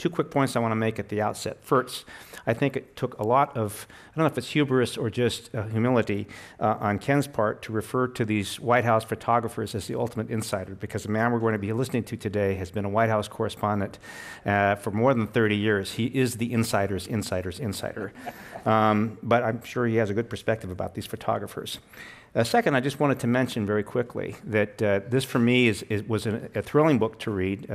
Two quick points I want to make at the outset. First, I think it took a lot of, I don't know if it's hubris or just humility on Ken's part to refer to these White House photographers as the ultimate insider, because the man we're going to be listening to today has been a White House correspondent for more than 30 years. He is the insider's insider's insider. But I'm sure he has a good perspective about these photographers. Second, I just wanted to mention very quickly that this, for me, was a thrilling book to read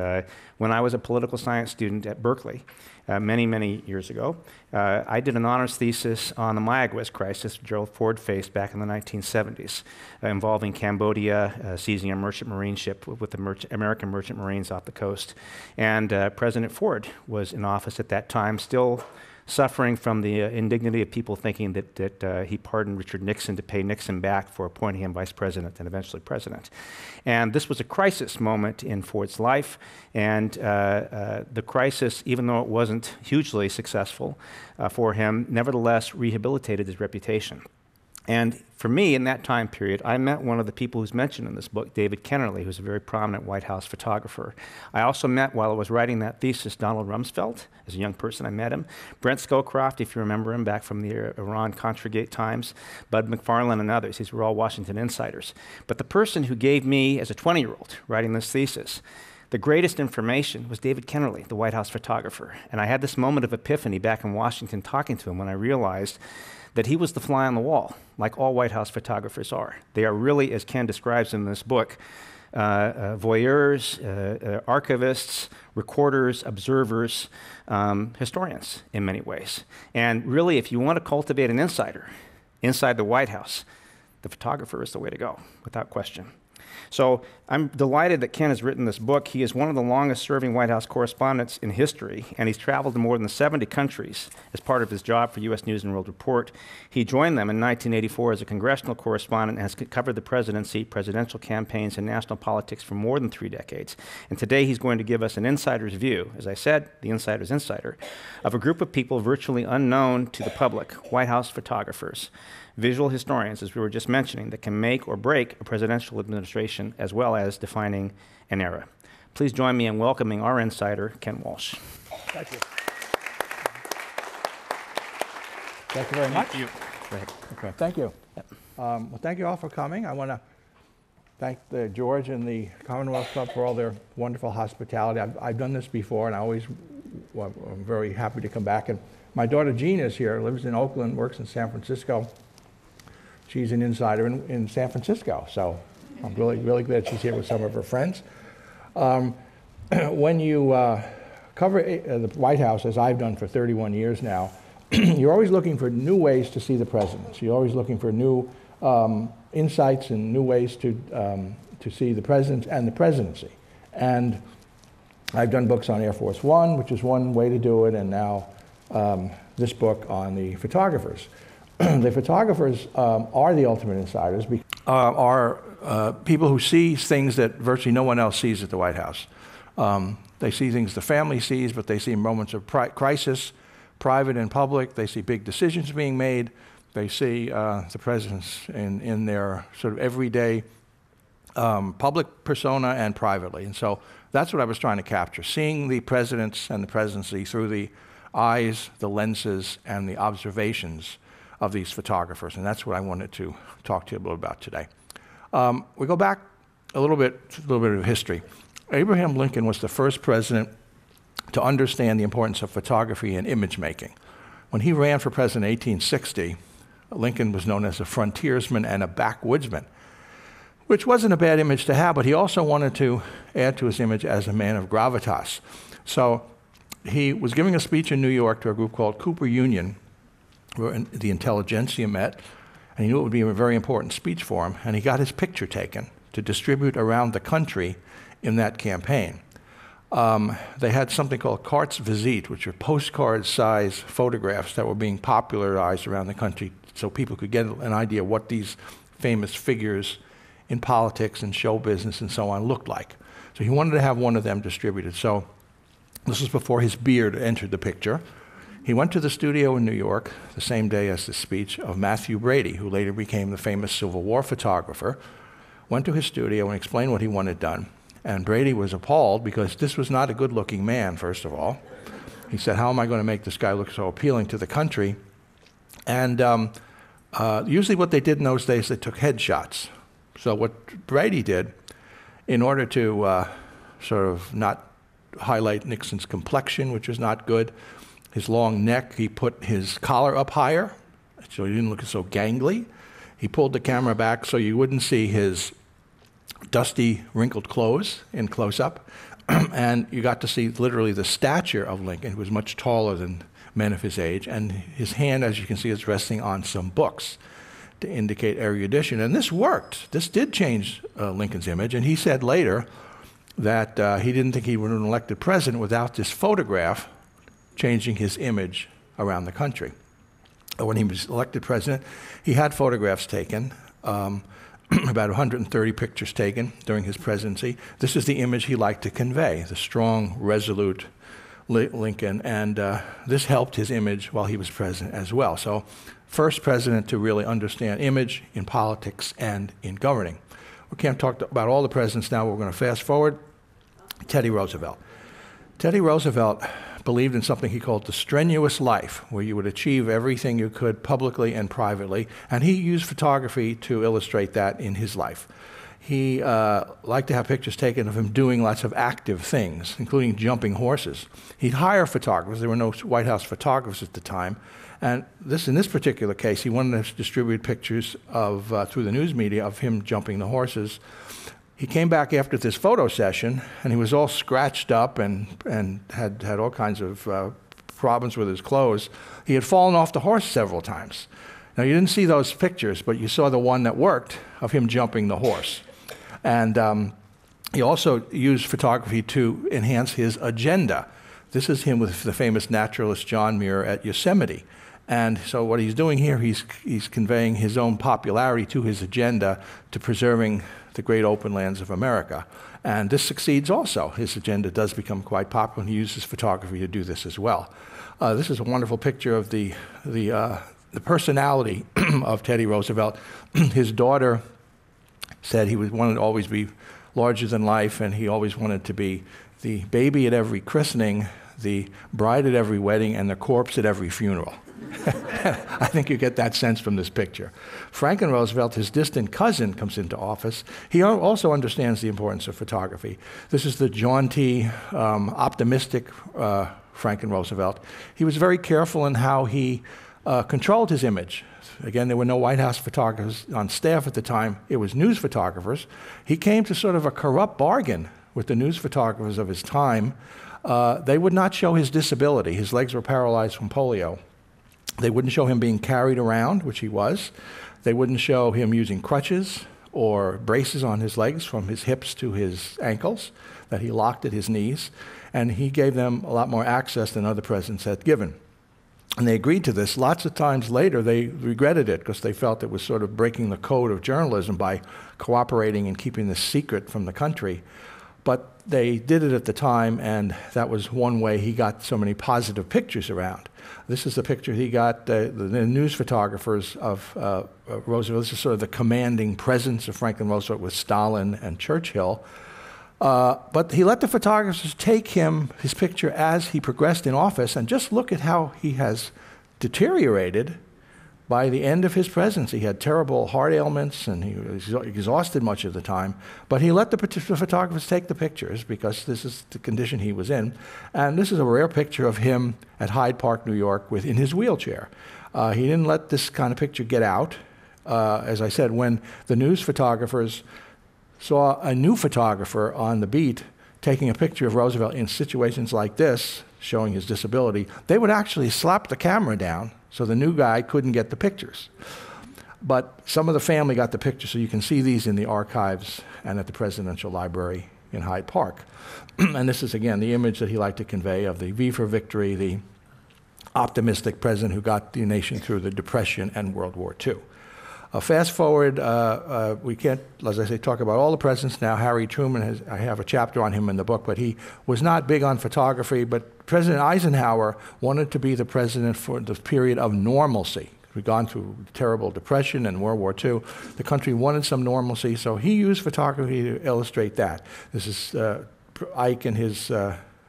when I was a political science student at Berkeley many, many years ago. I did an honors thesis on the Mayagüez crisis Gerald Ford faced back in the 1970s, involving Cambodia, seizing a merchant marine ship with the American merchant marines off the coast. And President Ford was in office at that time, still suffering from the indignity of people thinking that he pardoned Richard Nixon to pay Nixon back for appointing him vice president and eventually president. And this was a crisis moment in Ford's life, and the crisis, even though it wasn't hugely successful for him, nevertheless rehabilitated his reputation. And for me, in that time period, I met one of the people who's mentioned in this book, David Kennerly, who's a very prominent White House photographer. I also met, while I was writing that thesis, Donald Rumsfeld. As a young person, I met him. Brent Scowcroft, if you remember him, back from the Iran-Contragate times. Bud McFarlane and others. These were all Washington insiders. But the person who gave me, as a 20-year-old, writing this thesis, the greatest information was David Kennerly, the White House photographer. And I had this moment of epiphany back in Washington talking to him when I realized that he was the fly on the wall, like all White House photographers are. They are really, as Ken describes in this book, voyeurs, archivists, recorders, observers, historians in many ways. And really, if you want to cultivate an insider inside the White House, the photographer is the way to go, without question. So I'm delighted that Ken has written this book. He is one of the longest-serving White House correspondents in history, and he's traveled to more than 70 countries as part of his job for U.S. News and World Report. He joined them in 1984 as a congressional correspondent and has covered the presidency, presidential campaigns, and national politics for more than 3 decades. And today he's going to give us an insider's view, as I said, the insider's insider, of a group of people virtually unknown to the public, White House photographers, visual historians, as we were just mentioning, that can make or break a presidential administration as well as defining an era. Please join me in welcoming our insider, Ken Walsh. Thank you. Thank you very much. Thank you. Great. Okay. Thank you. Yep. Well, thank you all for coming. I want to thank George and the Commonwealth Club for all their wonderful hospitality. I've done this before, and I'm very happy to come back. And my daughter Jean is here, lives in Oakland, works in San Francisco. She's an insider in San Francisco, so I'm really, really glad she's here with some of her friends. When you cover the White House, as I've done for 31 years now, you're always looking for new ways to see the president. So you're always looking for new insights and new ways to see the president and the presidency. And I've done books on Air Force One, which is one way to do it, and now this book on the photographers. The photographers are the ultimate insiders, are people who see things that virtually no one else sees at the White House. They see things the family sees, but they see moments of crisis, private and public. They see big decisions being made. They see the presidents in their sort of everyday public persona and privately. And so that's what I was trying to capture, seeing the presidents and the presidency through the eyes, the lenses, and the observations of these photographers, and that's what I wanted to talk to you a little about today. We go back a little bit of history. Abraham Lincoln was the first president to understand the importance of photography and image making. When he ran for president in 1860, Lincoln was known as a frontiersman and a backwoodsman, which wasn't a bad image to have, but he also wanted to add to his image as a man of gravitas. So he was giving a speech in New York to a group called Cooper Union, where the intelligentsia met, and he knew it would be a very important speech for him, and he got his picture taken to distribute around the country in that campaign. They had something called cartes visite, which are postcard-size photographs that were being popularized around the country so people could get an idea of what these famous figures in politics and show business and so on looked like. So he wanted to have one of them distributed. So this was before his beard entered the picture. He went to the studio in New York the same day as the speech of Matthew Brady, who later became the famous Civil War photographer, went to his studio and explained what he wanted done. And Brady was appalled because this was not a good-looking man, first of all. He said, how am I going to make this guy look so appealing to the country? And usually what they did in those days, they took headshots. So what Brady did, in order to sort of not highlight Nixon's complexion, which was not good, his long neck, he put his collar up higher so he didn't look so gangly. He pulled the camera back so you wouldn't see his dusty, wrinkled clothes in close-up. And you got to see literally the stature of Lincoln, who was much taller than men of his age. And his hand, as you can see, is resting on some books to indicate erudition. And this worked. This did change Lincoln's image. And he said later that he didn't think he would have been elected president without this photograph changing his image around the country. When he was elected president, he had photographs taken, about 130 pictures taken during his presidency. This is the image he liked to convey, the strong, resolute Lincoln, and this helped his image while he was president as well. So, first president to really understand image in politics and in governing. We can't talk about all the presidents now. We're going to fast forward. Teddy Roosevelt. Teddy Roosevelt believed in something he called the strenuous life, where you would achieve everything you could publicly and privately, and he used photography to illustrate that in his life. He liked to have pictures taken of him doing lots of active things, including jumping horses. He'd hire photographers. There were no White House photographers at the time, and in this particular case, he wanted to distribute pictures of, through the news media, of him jumping the horses. He came back after this photo session, and he was all scratched up and had all kinds of problems with his clothes. He had fallen off the horse several times. Now, you didn't see those pictures, but you saw the one that worked of him jumping the horse. And he also used photography to enhance his agenda. This is him with the famous naturalist John Muir at Yosemite. And so what he's doing here, he's conveying his own popularity to his agenda to preserving the great open lands of America. And this succeeds also. His agenda does become quite popular, and he uses photography to do this as well. This is a wonderful picture of the personality of Teddy Roosevelt. His daughter said he wanted to always be larger than life, and he always wanted to be the baby at every christening, the bride at every wedding, and the corpse at every funeral. I think you get that sense from this picture. Franklin Roosevelt, his distant cousin, comes into office. He also understands the importance of photography. This is the jaunty, optimistic Franklin Roosevelt. He was very careful in how he controlled his image. Again, there were no White House photographers on staff at the time. It was news photographers. He came to sort of a corrupt bargain with the news photographers of his time. They would not show his disability. His legs were paralyzed from polio. They wouldn't show him being carried around, which he was. They wouldn't show him using crutches or braces on his legs from his hips to his ankles that he locked at his knees. And he gave them a lot more access than other presidents had given. And they agreed to this. Lots of times later, they regretted it because they felt it was sort of breaking the code of journalism by cooperating and keeping this secret from the country. But they did it at the time, and that was one way he got so many positive pictures around. This is the picture he got, the news photographers of Roosevelt. This is sort of the commanding presence of Franklin Roosevelt with Stalin and Churchill. But he let the photographers take his picture as he progressed in office, and just look at how he has deteriorated by the end of his presidency. He had terrible heart ailments, and he was exhausted much of the time. But he let the photographers take the pictures because this is the condition he was in. And this is a rare picture of him at Hyde Park, New York, in his wheelchair. He didn't let this kind of picture get out. As I said, when the news photographers saw a new photographer on the beat taking a picture of Roosevelt in situations like this, showing his disability, they would actually slap the camera down so the new guy couldn't get the pictures. But some of the family got the pictures, so you can see these in the archives and at the Presidential Library in Hyde Park. And this is, again, the image that he liked to convey of the V for victory, the optimistic president who got the nation through the Depression and World War II. Fast forward, we can't, as I say, talk about all the presidents now. Harry Truman, I have a chapter on him in the book, but he was not big on photography. But President Eisenhower wanted to be the president for the period of normalcy. We'd gone through the terrible Depression and World War II. The country wanted some normalcy, so he used photography to illustrate that. This is Ike and his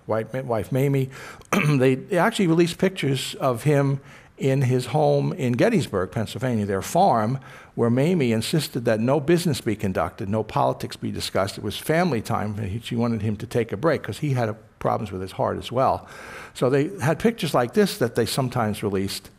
wife Mamie. They actually released pictures of him in his home in Gettysburg, Pennsylvania, their farm, where Mamie insisted that no business be conducted, no politics be discussed. It was family time, and she wanted him to take a break because he had problems with his heart as well. So they had pictures like this that they sometimes released.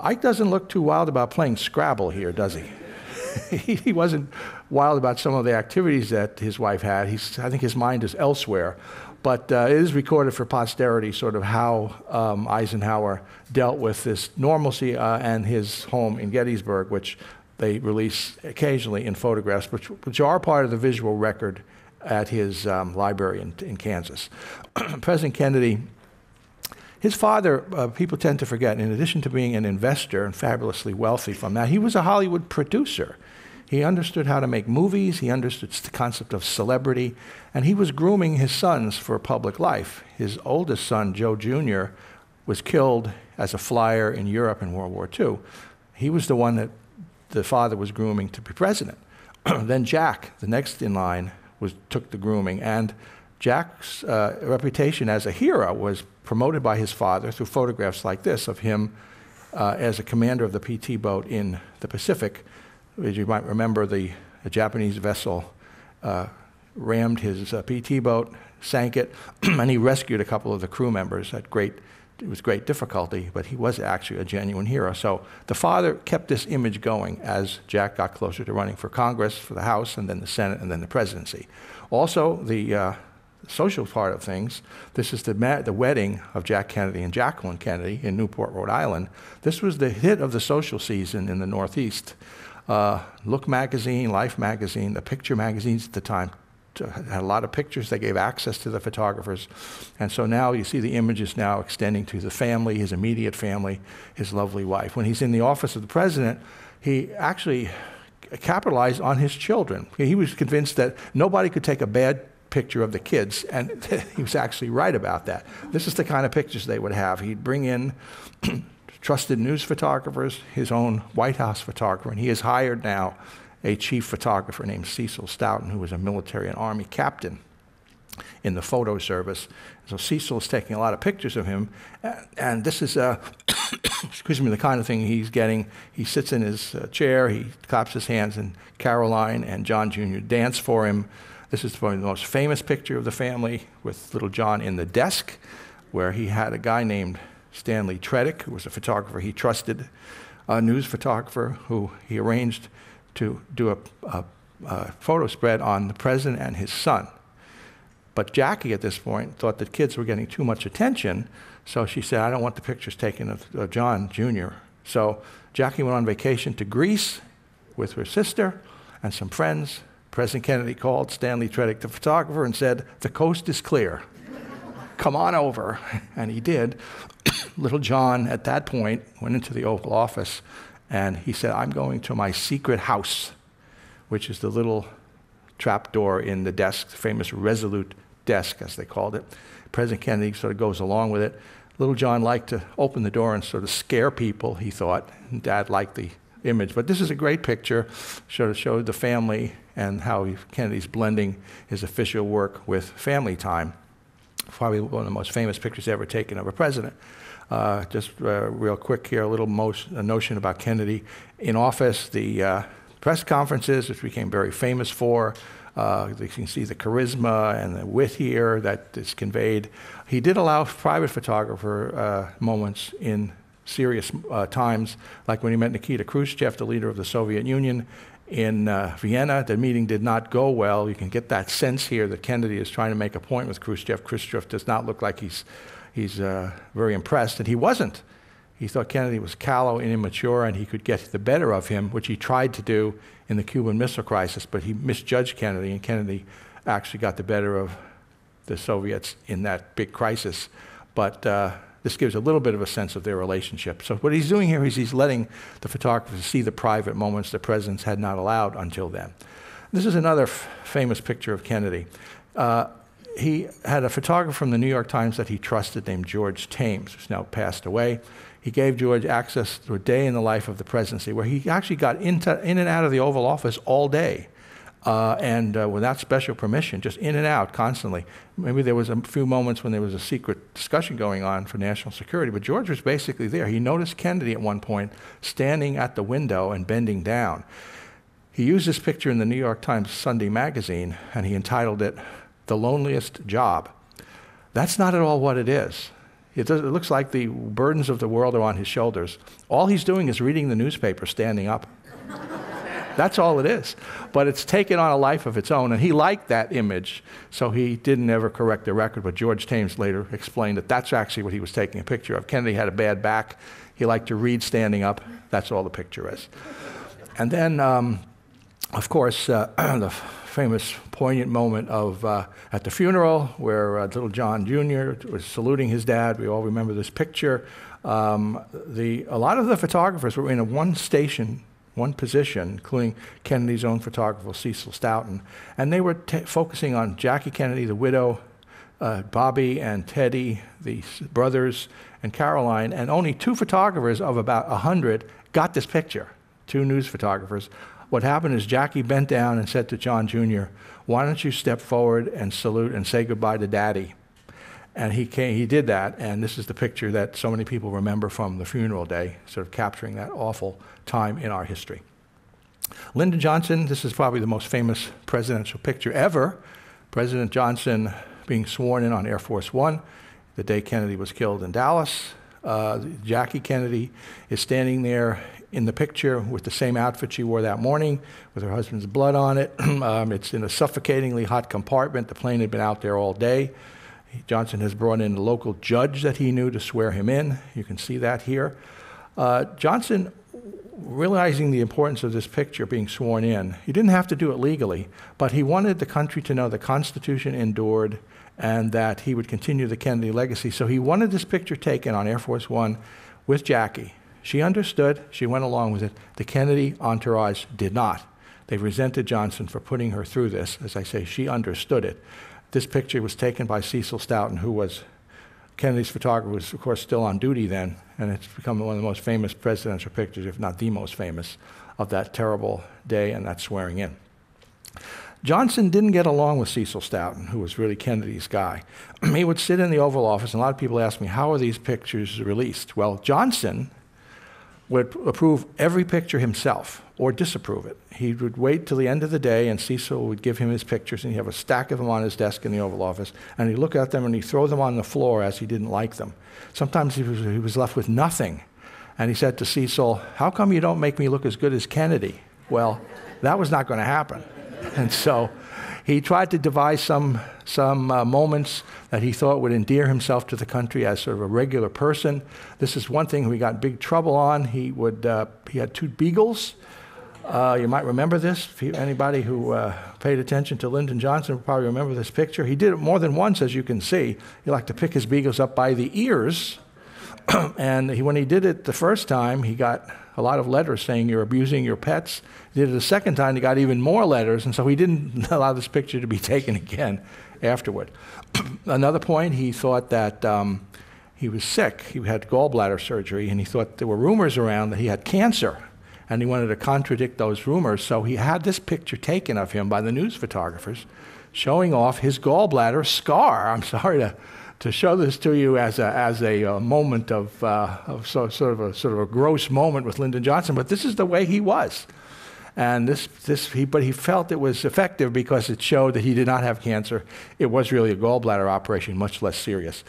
Ike doesn't look too wild about playing Scrabble here, does he? He wasn't wild about some of the activities that his wife had. I think his mind is elsewhere. But it is recorded for posterity, sort of how Eisenhower dealt with this normalcy and his home in Gettysburg, which they release occasionally in photographs, which are part of the visual record at his library in Kansas. President Kennedy, his father, people tend to forget, in addition to being an investor and fabulously wealthy from that, he was a Hollywood producer. He understood how to make movies, he understood the concept of celebrity, and he was grooming his sons for public life. His oldest son, Joe Jr., was killed as a flyer in Europe in World War II. He was the one that the father was grooming to be president. Then Jack, the next in line, took the grooming, and Jack's reputation as a hero was promoted by his father through photographs like this of him as a commander of the PT boat in the Pacific. As you might remember, a Japanese vessel rammed his PT boat, sank it, and he rescued a couple of the crew members with great difficulty, but he was actually a genuine hero. So the father kept this image going as Jack got closer to running for Congress, for the House, and then the Senate, and then the presidency. Also, the social part of things, this is the wedding of Jack Kennedy and Jacqueline Kennedy in Newport, Rhode Island. This was the hit of the social season in the Northeast. Look magazine, Life magazine, the picture magazines at the time had a lot of pictures. They gave access to the photographers. And so now you see the images now extending to the family, his immediate family, his lovely wife. When he's in the office of the president, he actually capitalized on his children. He was convinced that nobody could take a bad picture of the kids, and he was actually right about that. This is the kind of pictures they would have. He'd bring in trusted news photographers, his own White House photographer, and he has hired now a chief photographer named Cecil Stoughton, who was a military and army captain in the photo service. So Cecil is taking a lot of pictures of him, and this is excuse me, the kind of thing he's getting. He sits in his chair, he claps his hands, and Caroline and John Jr. dance for him. This is probably the most famous picture of the family, with little John in the desk, where he had a guy named Stanley Tredick, who was a photographer he trusted, a news photographer who he arranged to do a photo spread on the president and his son. But Jackie at this point thought that kids were getting too much attention, so she said, I don't want the pictures taken of John Jr. So Jackie went on vacation to Greece with her sister and some friends. President Kennedy called Stanley Tredick, the photographer, and said, the coast is clear. Come on over. And he did. Little John, at that point, went into the Oval Office, and he said, I'm going to my secret house, which is the little trap door in the desk, the famous resolute desk, as they called it. President Kennedy sort of goes along with it. Little John liked to open the door and sort of scare people, he thought. And Dad liked the image. But this is a great picture. Sort of showed the family and how Kennedy's blending his official work with family time. Probably one of the most famous pictures ever taken of a president. Real quick here, a little notion about Kennedy in office. The press conferences, which became very famous for, you can see the charisma and the wit here that is conveyed. He did allow private photographer moments in serious times, like when he met Nikita Khrushchev, the leader of the Soviet Union, in Vienna. The meeting did not go well. You can get that sense here that Kennedy is trying to make a point with Khrushchev. Khrushchev does not look like he's very impressed, and he wasn't. He thought Kennedy was callow and immature, and he could get the better of him, which he tried to do in the Cuban Missile Crisis, but he misjudged Kennedy, and Kennedy actually got the better of the Soviets in that big crisis. But this gives a little bit of a sense of their relationship. So what he's doing here is he's letting the photographers see the private moments the presidents had not allowed until then. This is another famous picture of Kennedy. He had a photographer from the New York Times that he trusted named George Tames, who's now passed away. He gave George access to a day in the life of the presidency, where he actually got in and out of the Oval Office all day, without special permission, just in and out constantly. Maybe there was a few moments when there was a secret discussion going on for national security, but George was basically there. He noticed Kennedy at one point standing at the window and bending down. He used this picture in the New York Times Sunday magazine, and he entitled it, "The Loneliest Job." That's not at all what it is. It looks like the burdens of the world are on his shoulders. All he's doing is reading the newspaper standing up. That's all it is. But it's taken on a life of its own, and he liked that image, so he didn't ever correct the record. But George Tames later explained that that's actually what he was taking a picture of. Kennedy had a bad back. He liked to read standing up. That's all the picture is. And then, of course, the famous poignant moment of at the funeral where little John Jr. was saluting his dad. We all remember this picture. A lot of the photographers were in one position, including Kennedy's own photographer, Cecil Stoughton. And they were focusing on Jackie Kennedy, the widow, Bobby and Teddy, the brothers, and Caroline. And only two photographers of about 100 got this picture, two news photographers. What happened is Jackie bent down and said to John Jr., "Why don't you step forward and salute and say goodbye to Daddy?" And he did that, and this is the picture that so many people remember from the funeral day, sort of capturing that awful time in our history. Lyndon Johnson, this is probably the most famous presidential picture ever. President Johnson being sworn in on Air Force One the day Kennedy was killed in Dallas. Jackie Kennedy is standing there in the picture with the same outfit she wore that morning, with her husband's blood on it. It's in a suffocatingly hot compartment. The plane had been out there all day. Johnson has brought in a local judge that he knew to swear him in. You can see that here. Johnson, realizing the importance of this picture being sworn in, he didn't have to do it legally, but he wanted the country to know the Constitution endured and that he would continue the Kennedy legacy. So he wanted this picture taken on Air Force One with Jackie. She understood. She went along with it. The Kennedy entourage did not. They resented Johnson for putting her through this. As I say, she understood it. This picture was taken by Cecil Stoughton, who was Kennedy's photographer, who was, of course, still on duty then, and it's become one of the most famous presidential pictures, if not the most famous, of that terrible day and that swearing in. Johnson didn't get along with Cecil Stoughton, who was really Kennedy's guy. He would sit in the Oval Office, and a lot of people ask me, how are these pictures released? Well, Johnson would approve every picture himself or disapprove it. He would wait till the end of the day, and Cecil would give him his pictures, and he'd have a stack of them on his desk in the Oval Office, and he'd look at them and he'd throw them on the floor as he didn't like them. Sometimes he was left with nothing, and he said to Cecil, "How come you don't make me look as good as Kennedy?" Well, that was not going to happen. And so he tried to devise some moments that he thought would endear himself to the country as sort of a regular person. This is one thing we got in big trouble on. He had two beagles. You might remember this. Anybody who paid attention to Lyndon Johnson will probably remember this picture. He did it more than once, as you can see. He liked to pick his beagles up by the ears. And when he did it the first time, he got a lot of letters saying, "You're abusing your pets." He did it a second time, he got even more letters, and so he didn't allow this picture to be taken again afterward. Another point, he thought that he was sick. He had gallbladder surgery, and he thought there were rumors around that he had cancer, and he wanted to contradict those rumors, so he had this picture taken of him by the news photographers, showing off his gallbladder scar. I'm sorry to show this to you as a moment of sort of a gross moment with Lyndon Johnson, but this is the way he was, and but he felt it was effective because it showed that he did not have cancer. It was really a gallbladder operation, much less serious.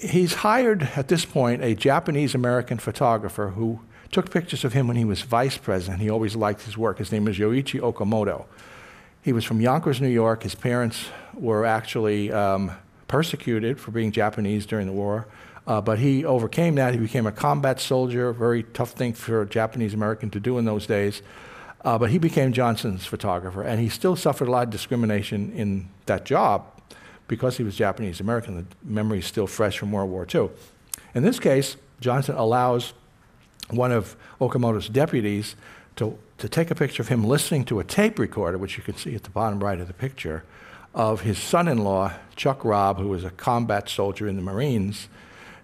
He's hired at this point a Japanese American photographer who took pictures of him when he was vice president. He always liked his work. His name is Yoichi Okamoto. He was from Yonkers, New York. His parents were actually persecuted for being Japanese during the war, but he overcame that. He became a combat soldier, a very tough thing for a Japanese American to do in those days, but he became Johnson's photographer, and he still suffered a lot of discrimination in that job because he was Japanese American. The memory is still fresh from World War II. In this case, Johnson allows one of Okamoto's deputies to take a picture of him listening to a tape recorder, which you can see at the bottom right of the picture, of his son-in-law, Chuck Robb, who was a combat soldier in the Marines.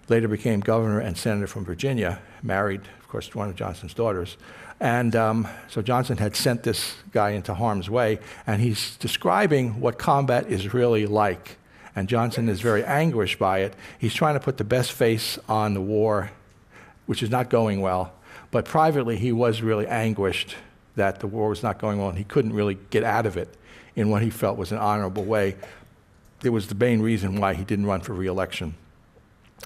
later became governor and senator from Virginia, married, of course, one of Johnson's daughters. And so Johnson had sent this guy into harm's way, and he's describing what combat is really like. And Johnson is very anguished by it. He's trying to put the best face on the war, which is not going well. But privately, he was really anguished that the war was not going well, and he couldn't really get out of it in what he felt was an honorable way. It was the main reason why he didn't run for re-election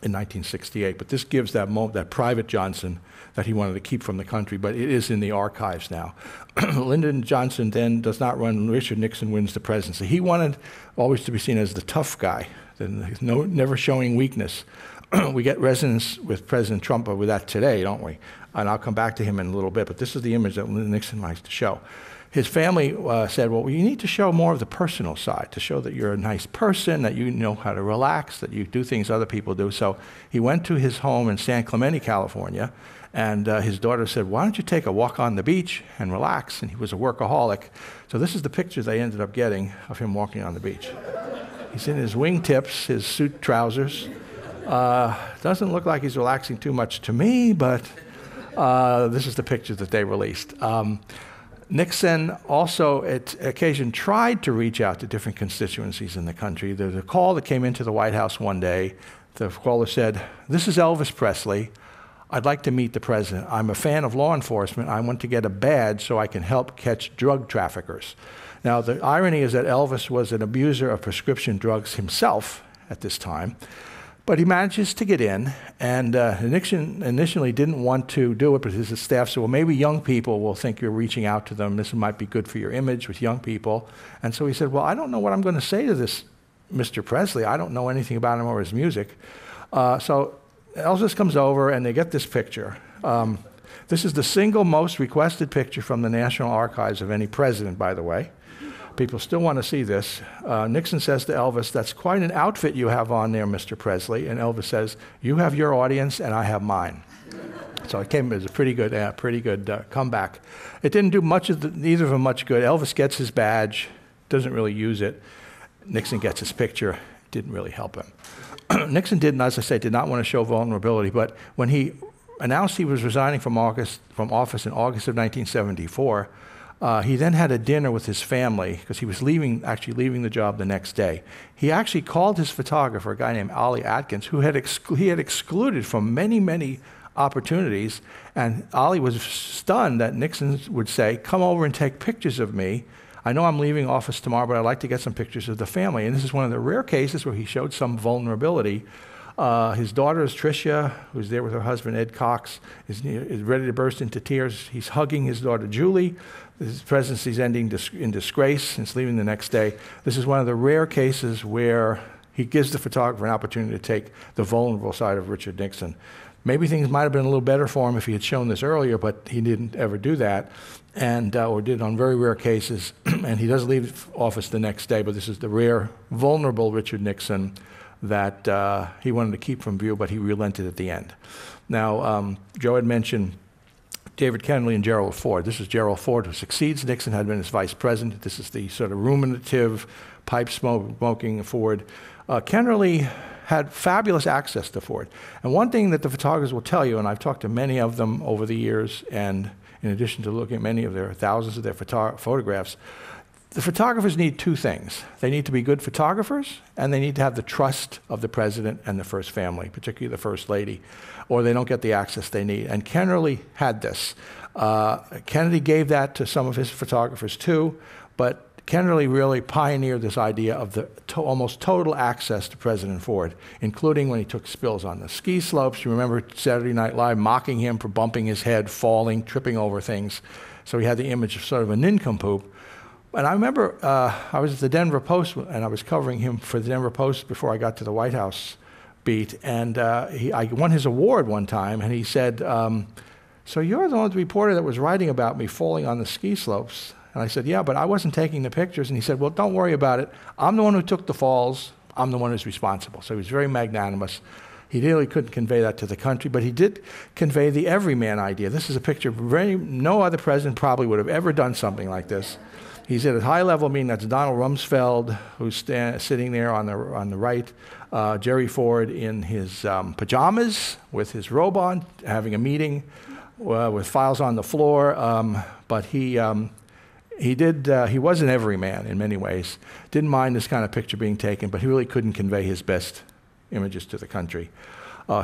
in 1968. But this gives that moment, that private Johnson that he wanted to keep from the country, but it is in the archives now. Lyndon Johnson then does not run. Richard Nixon wins the presidency. He wanted always to be seen as the tough guy, never showing weakness. We get resonance with President Trump with that today, don't we? And I'll come back to him in a little bit, but this is the image that Nixon likes to show. His family said, well, you need to show more of the personal side, to show that you're a nice person, that you know how to relax, that you do things other people do. So he went to his home in San Clemente, California, and his daughter said, why don't you take a walk on the beach and relax? And he was a workaholic. So this is the picture they ended up getting of him walking on the beach. He's in his wingtips, his suit trousers. Doesn't look like he's relaxing too much to me, but this is the picture that they released. Nixon also at occasion tried to reach out to different constituencies in the country. There's a call that came into the White House one day. The caller said, this is Elvis Presley. I'd like to meet the president. I'm a fan of law enforcement. I want to get a badge so I can help catch drug traffickers. Now, the irony is that Elvis was an abuser of prescription drugs himself at this time. But he manages to get in, and Nixon initially didn't want to do it, but his staff said, well, maybe young people will think you're reaching out to them. This might be good for your image with young people. And so he said, well, I don't know what I'm going to say to this Mr. Presley. I don't know anything about him or his music. So Elvis comes over, and they get this picture. This is the single most requested picture from the National Archives of any president, by the way. People still want to see this. Nixon says to Elvis, that's quite an outfit you have on there, Mr. Presley. And Elvis says, you have your audience and I have mine. So it came as a pretty good comeback. It didn't do much of neither of them much good. Elvis gets his badge, doesn't really use it. Nixon gets his picture, didn't really help him. Nixon did, as I say, did not want to show vulnerability, but when he announced he was resigning from office in August of 1974, he then had a dinner with his family because he was actually leaving the job the next day. He actually called his photographer, a guy named Ollie Atkins, who he had excluded from many, many opportunities. And Ollie was stunned that Nixon would say, come over and take pictures of me. I know I'm leaving office tomorrow, but I'd like to get some pictures of the family. And this is one of the rare cases where he showed some vulnerability. His daughter is Tricia, who's there with her husband, Ed Cox, is ready to burst into tears. He's hugging his daughter, Julie. His presidency's ending in disgrace, and he's leaving the next day. This is one of the rare cases where he gives the photographer an opportunity to take the vulnerable side of Richard Nixon. Maybe things might have been a little better for him if he had shown this earlier, but he didn't ever do that, and or did on very rare cases, and he does leave office the next day, but this is the rare, vulnerable Richard Nixon that he wanted to keep from view, but he relented at the end. Now, Joe had mentioned David Kennerly and Gerald Ford. This is Gerald Ford, who succeeds Nixon, had been his vice president. This is the sort of ruminative, pipe-smoking Ford. Kennerly had fabulous access to Ford. And one thing that the photographers will tell you, and I've talked to many of them over the years, and in addition to looking at many of their thousands of their photographs, the photographers need two things. They need to be good photographers, and they need to have the trust of the president and the first family, particularly the first lady, or they don't get the access they need. And Kennerly had this. Kennedy gave that to some of his photographers too, but Kennerly really pioneered this idea of the almost total access to President Ford, including when he took spills on the ski slopes. You remember Saturday Night Live mocking him for bumping his head, falling, tripping over things. So he had the image of sort of a nincompoop. And I remember I was at the Denver Post, and I was covering him for the Denver Post before I got to the White House beat. And I won his award one time, and he said, so you're the only reporter that was writing about me falling on the ski slopes. And I said, yeah, but I wasn't taking the pictures. And he said, well, don't worry about it. I'm the one who took the falls. I'm the one who's responsible. So he was very magnanimous. He really couldn't convey that to the country, but he did convey the everyman idea. This is a picture. No other president probably would have ever done something like this. He's at a high-level meeting. That's Donald Rumsfeld, who's sitting there on the right, Gerald Ford in his pajamas with his robe on, having a meeting with files on the floor. But he was an everyman in many ways. Didn't mind this kind of picture being taken, but he really couldn't convey his best images to the country,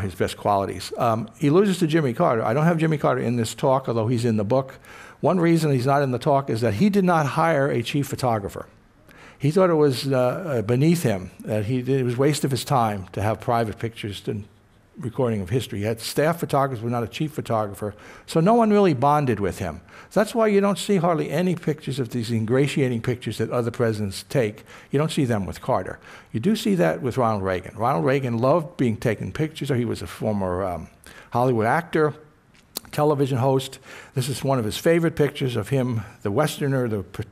his best qualities. He loses to Jimmy Carter. I don't have Jimmy Carter in this talk, although he's in the book. One reason he's not in the talk is that he did not hire a chief photographer. He thought it was beneath him, that it was a waste of his time to have private pictures and recording of history. He had staff photographers, but not a chief photographer, so no one really bonded with him. So that's why you don't see hardly any pictures of these ingratiating pictures that other presidents take. You don't see them with Carter. You do see that with Ronald Reagan. Ronald Reagan loved being taken pictures. He was a former Hollywood actor, television host. This is one of his favorite pictures of him, the Westerner,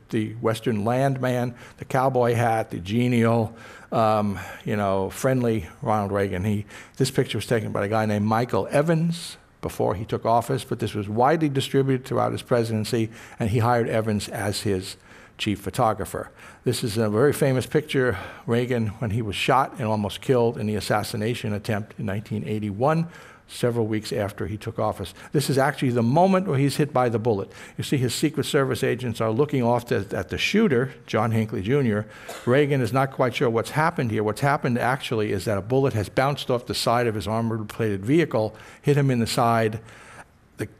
the Western landman, the cowboy hat, the genial, friendly Ronald Reagan. This picture was taken by a guy named Michael Evans before he took office, but this was widely distributed throughout his presidency, and he hired Evans as his chief photographer. This is a very famous picture, Reagan, when he was shot and almost killed in the assassination attempt in 1981. Several weeks after he took office. This is actually the moment where he's hit by the bullet. You see his Secret Service agents are looking off at the shooter, John Hinckley Jr. Reagan is not quite sure what's happened here. What's happened actually is that a bullet has bounced off the side of his armor-plated vehicle, hit him in the side.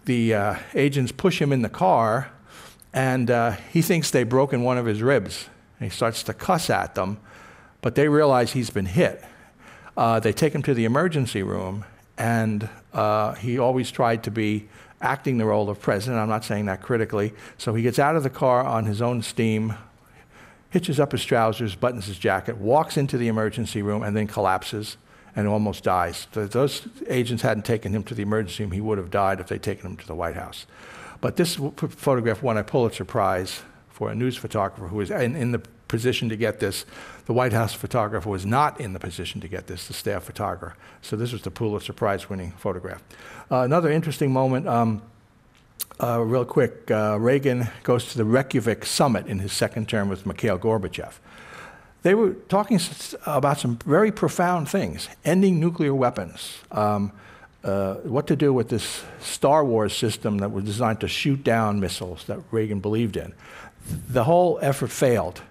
The agents push him in the car, and he thinks they've broken one of his ribs. And he starts to cuss at them, but they realize he's been hit. They take him to the emergency room, and he always tried to be acting the role of president. I'm not saying that critically. So he gets out of the car on his own steam, hitches up his trousers, buttons his jacket, walks into the emergency room, and then collapses and almost dies. So if those agents hadn't taken him to the emergency room, he would have died if they'd taken him to the White House. But this photograph won a Pulitzer Prize for a news photographer who was in the position to get this. The White House photographer was not in the position to get this, the staff photographer. So this was the Pulitzer Prize winning photograph. Another interesting moment, real quick, Reagan goes to the Reykjavik summit in his second term with Mikhail Gorbachev. They were talking about some very profound things, ending nuclear weapons, what to do with this Star Wars system that was designed to shoot down missiles that Reagan believed in. The whole effort failed.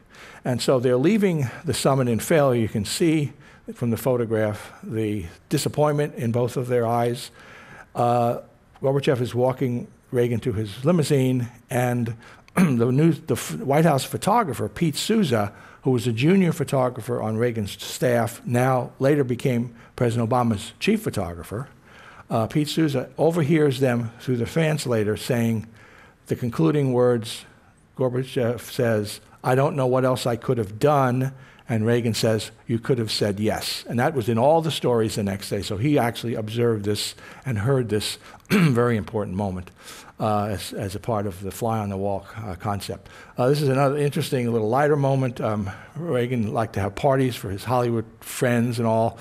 And so they're leaving the summit in failure. You can see from the photograph the disappointment in both of their eyes. Gorbachev is walking Reagan to his limousine, and the White House photographer, Pete Souza, who was a junior photographer on Reagan's staff, now later became President Obama's chief photographer. Pete Souza overhears them through the translator saying the concluding words. Gorbachev says, "I don't know what else I could have done." And Reagan says, "You could have said yes." And that was in all the stories the next day. So he actually observed this and heard this very important moment as a part of the fly on the wall concept. This is another interesting little lighter moment. Reagan liked to have parties for his Hollywood friends and all.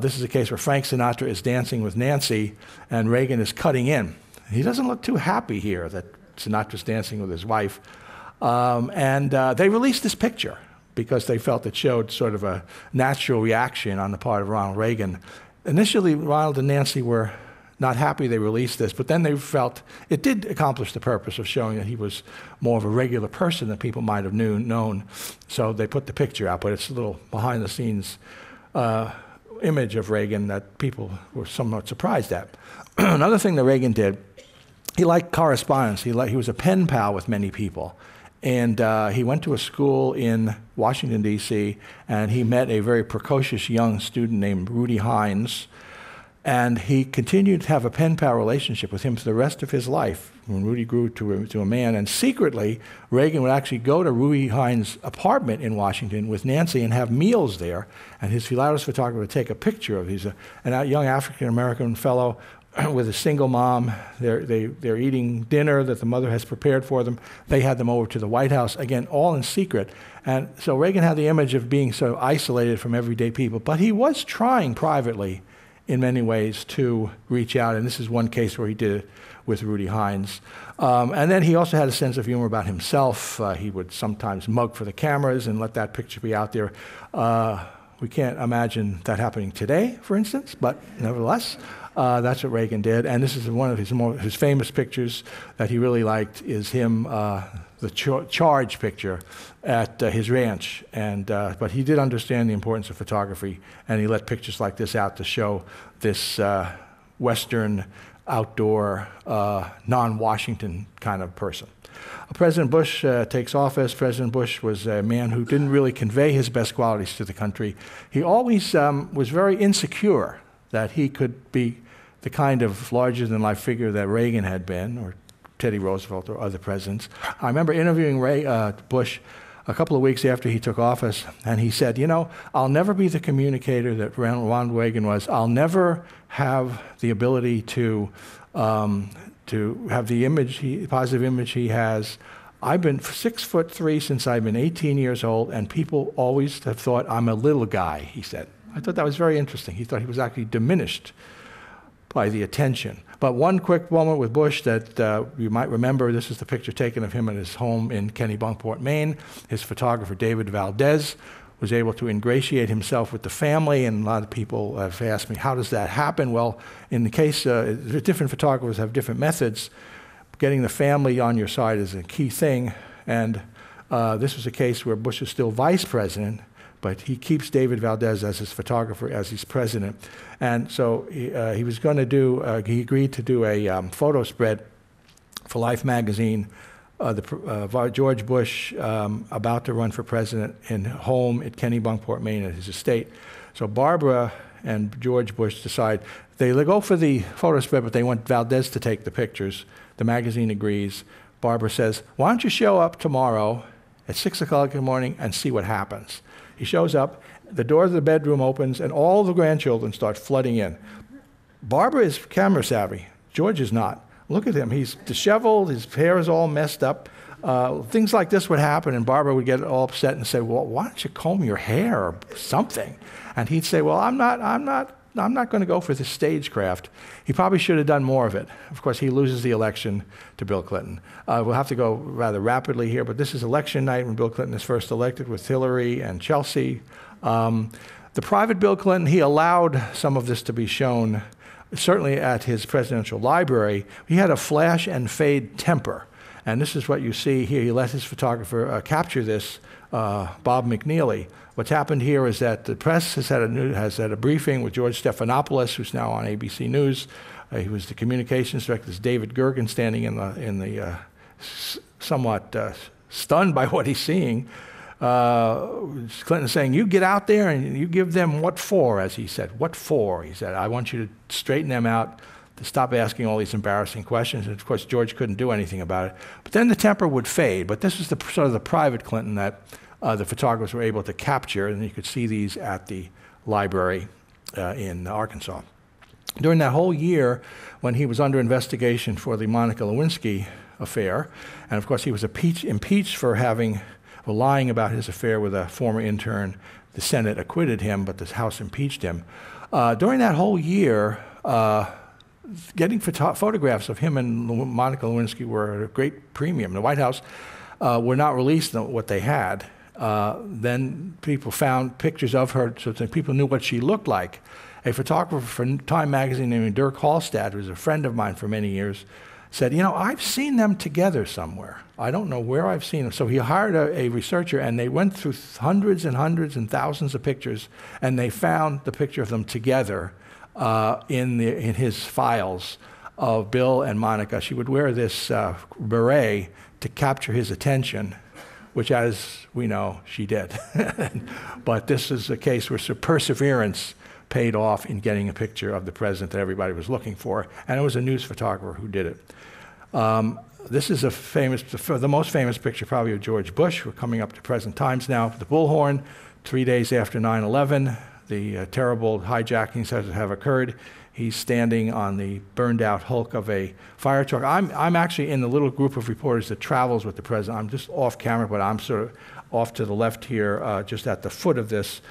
This is a case where Frank Sinatra is dancing with Nancy and Reagan is cutting in. He doesn't look too happy here that Sinatra's dancing with his wife. They released this picture because they felt it showed sort of a natural reaction on the part of Ronald Reagan. Initially, Ronald and Nancy were not happy they released this, but then they felt it did accomplish the purpose of showing that he was more of a regular person than people might have known. So they put the picture out, but it's a little behind-the-scenes image of Reagan that people were somewhat surprised at. Another thing that Reagan did, he liked correspondence. He was a pen pal with many people. And he went to a school in Washington, D.C., and he met a very precocious young student named Rudy Hines. And he continued to have a pen pal relationship with him for the rest of his life when Rudy grew to a man. And secretly, Reagan would actually go to Rudy Hines' apartment in Washington with Nancy and have meals there. And his Philadelphia photographer would take a picture of him. He's a young African-American fellow with a single mom. They're eating dinner that the mother has prepared for them. They had them over to the White House, again, all in secret. And so Reagan had the image of being sort of isolated from everyday people, but he was trying privately in many ways to reach out. And this is one case where he did it with Rudy Hines. And then he also had a sense of humor about himself. He would sometimes mug for the cameras and let that picture be out there. We can't imagine that happening today, for instance, but nevertheless, that's what Reagan did. And this is one of his more famous pictures that he really liked, is him, the charge picture at his ranch. And, but he did understand the importance of photography, and he let pictures like this out to show this Western, outdoor, non-Washington kind of person. President Bush takes office. President Bush was a man who didn't really convey his best qualities to the country. He always was very insecure that he could be the kind of larger-than-life figure that Reagan had been, or Teddy Roosevelt, or other presidents. I remember interviewing Bush a couple of weeks after he took office, and he said, you know, I'll never be the communicator that Ronald Reagan was. I'll never have the ability to have the image, positive image he has. I've been 6'3" since I've been 18 years old, and people always have thought I'm a little guy, he said. I thought that was very interesting. He thought he was actually diminished by the attention. But one quick moment with Bush that you might remember, this is the picture taken of him at his home in Kennebunkport, Maine. His photographer, David Valdez, was able to ingratiate himself with the family, and a lot of people have asked me, how does that happen? Well, in the case, different photographers have different methods. Getting the family on your side is a key thing, and this was a case where Bush is still vice president, but he keeps David Valdez as his photographer as he's president. And so he was going to do, he agreed to do a photo spread for Life magazine, George Bush about to run for president in home at Kennebunkport, Maine at his estate. So Barbara and George Bush decide, they go for the photo spread, but they want Valdez to take the pictures. The magazine agrees. Barbara says, why don't you show up tomorrow at 6 o'clock in the morning and see what happens. He shows up, the door of the bedroom opens, and all the grandchildren start flooding in. Barbara is camera savvy. George is not. Look at him. He's disheveled. His hair is all messed up. Things like this would happen, and Barbara would get all upset and say, well, why don't you comb your hair or something? And he'd say, well, I'm not going to go for this stagecraft. He probably should have done more of it. Of course, he loses the election to Bill Clinton. We'll have to go rather rapidly here, but this is election night when Bill Clinton is first elected with Hillary and Chelsea. The private Bill Clinton, he allowed some of this to be shown, certainly at his presidential library. He had a flash and fade temper. And this is what you see here. He let his photographer capture this, Bob McNeely. What's happened here is that the press has had a briefing with George Stephanopoulos, who's now on ABC News. He was the communications director. There's David Gergen standing somewhat stunned by what he's seeing. Clinton saying, you get out there and you give them what for, as he said. What for? He said, I want you to straighten them out, to stop asking all these embarrassing questions. And of course, George couldn't do anything about it. But then the temper would fade. But this is the sort of the private Clinton that the photographers were able to capture, and you could see these at the library in Arkansas. During that whole year, when he was under investigation for the Monica Lewinsky affair, and of course he was impeached for lying about his affair with a former intern. The Senate acquitted him, but the House impeached him. During that whole year, getting photographs of him and Monica Lewinsky were at a great premium. The White House were not released what they had. Then people found pictures of her, so that people knew what she looked like. A photographer from Time magazine named Dirk Hallstatt, who was a friend of mine for many years, said, you know, I've seen them together somewhere. I don't know where I've seen them. So he hired a researcher, and they went through hundreds and hundreds and thousands of pictures, and they found the picture of them together in his files of Bill and Monica. She would wear this beret to capture his attention, which, as we know, she did. But this is a case where perseverance paid off in getting a picture of the president that everybody was looking for, and it was a news photographer who did it. This is the most famous picture probably of George Bush. We're coming up to present times now. The Bullhorn, 3 days after 9/11, the terrible hijackings that have occurred. He's standing on the burned-out hulk of a fire truck. I'm actually in the little group of reporters that travels with the president. I'm just off camera, but I'm sort of off to the left here, just at the foot of this.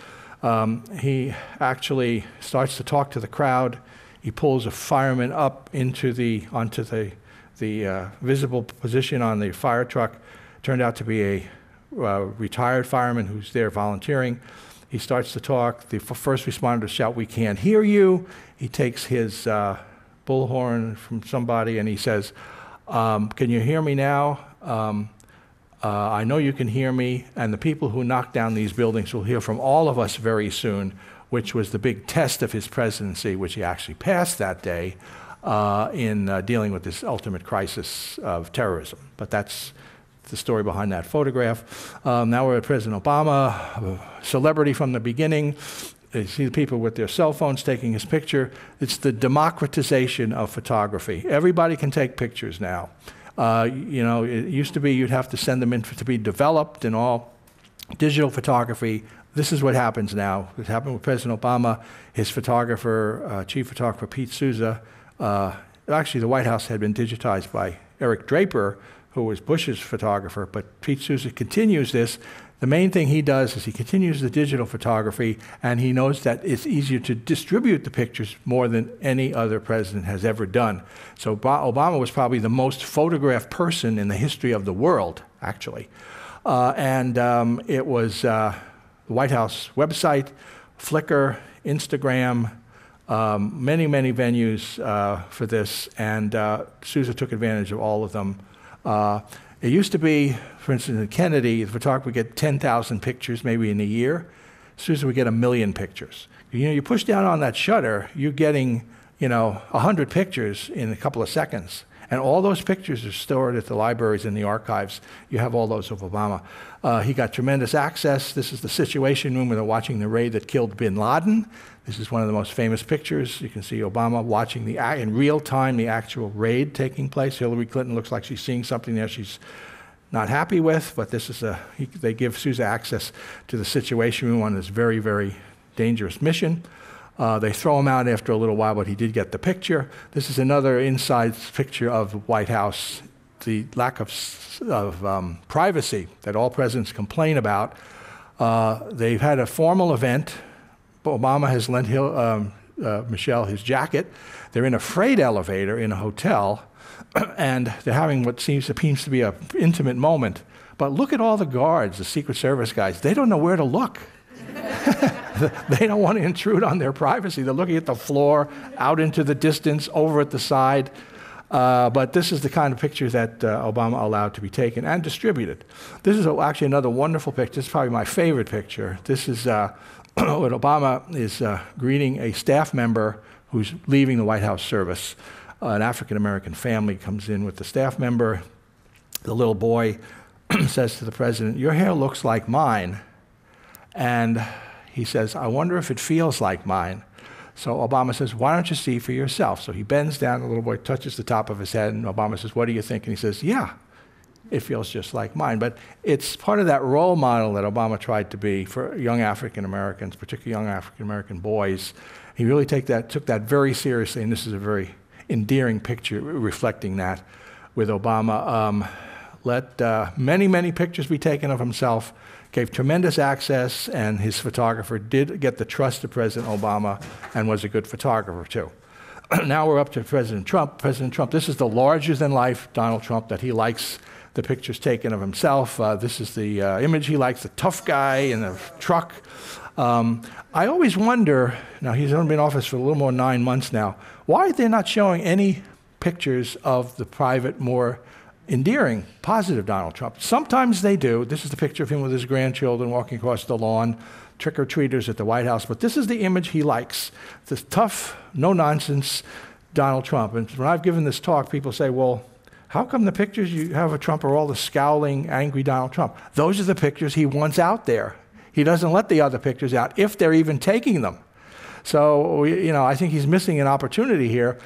He actually starts to talk to the crowd. He pulls a fireman up into onto the visible position on the fire truck. Turned out to be a retired fireman who's there volunteering. He starts to talk. The first responders shout, "We can't hear you." He takes his bullhorn from somebody and he says, "Can you hear me now? I know you can hear me, and the people who knocked down these buildings will hear from all of us very soon," which was the big test of his presidency, which he actually passed that day in dealing with this ultimate crisis of terrorism. But that's the story behind that photograph. Now we're at President Obama, a celebrity from the beginning. You see the people with their cell phones taking his picture. It's the democratization of photography. Everybody can take pictures now. You know, it used to be you'd have to send them in to be developed and all. Digital photography, this is what happens now. It happened with President Obama. His photographer, chief photographer Pete Souza, actually the White House had been digitized by Eric Draper, who was Bush's photographer, but Pete Souza continues this. The main thing he does is he continues the digital photography, and he knows that it's easier to distribute the pictures more than any other president has ever done. So Obama was probably the most photographed person in the history of the world, actually. It was the White House website, Flickr, Instagram, many, many venues for this, and Souza took advantage of all of them. It used to be, for instance, in Kennedy, the photographer would get 10,000 pictures maybe in a year. Souza would get 1,000,000 pictures. You know, you push down on that shutter, you're getting, you know, 100 pictures in a couple of seconds. And all those pictures are stored at the libraries and the archives. You have all those of Obama. He got tremendous access. This is the Situation Room where they're watching the raid that killed bin Laden. This is one of the most famous pictures. You can see Obama watching in real time the actual raid taking place. Hillary Clinton looks like she's seeing something there she's not happy with, but this is they give Souza access to the Situation Room on this very, very dangerous mission. They throw him out after a little while, but he did get the picture. This is another inside picture of the White House, the lack of privacy that all presidents complain about. They've had a formal event. Obama has lent Michelle his jacket. They're in a freight elevator in a hotel, and they're having what seems to be an intimate moment. But look at all the guards, the Secret Service guys. They don't know where to look. They don't want to intrude on their privacy. They're looking at the floor, out into the distance, over at the side. But this is the kind of picture that Obama allowed to be taken and distributed. This is actually another wonderful picture. This is probably my favorite picture. This is when Obama is greeting a staff member who's leaving the White House service. An African-American family comes in with the staff member. The little boy says to the president, "Your hair looks like mine." And he says, "I wonder if it feels like mine." So Obama says, "Why don't you see for yourself?" So he bends down, the little boy touches the top of his head, and Obama says, "What do you think?" And he says, "Yeah, it feels just like mine." But it's part of that role model that Obama tried to be for young African Americans, particularly young African American boys. He really took that very seriously, and this is a very endearing picture reflecting that with Obama. Let many, many pictures be taken of himself. Gave tremendous access, and his photographer did get the trust of President Obama and was a good photographer, too. Now we're up to President Trump. President Trump, this is the larger-than-life Donald Trump that he likes the pictures taken of himself. This is the image he likes, the tough guy in the truck. I always wonder, now he's only been in office for a little more than 9 months now, why they're not showing any pictures of the private, more endearing, positive Donald Trump. Sometimes they do. This is the picture of him with his grandchildren walking across the lawn, trick-or-treaters at the White House. But this is the image he likes, this tough, no-nonsense Donald Trump. And when I've given this talk, people say, "Well, how come the pictures you have of Trump are all the scowling, angry Donald Trump?" Those are the pictures he wants out there. He doesn't let the other pictures out, if they're even taking them. So, you know, I think he's missing an opportunity here.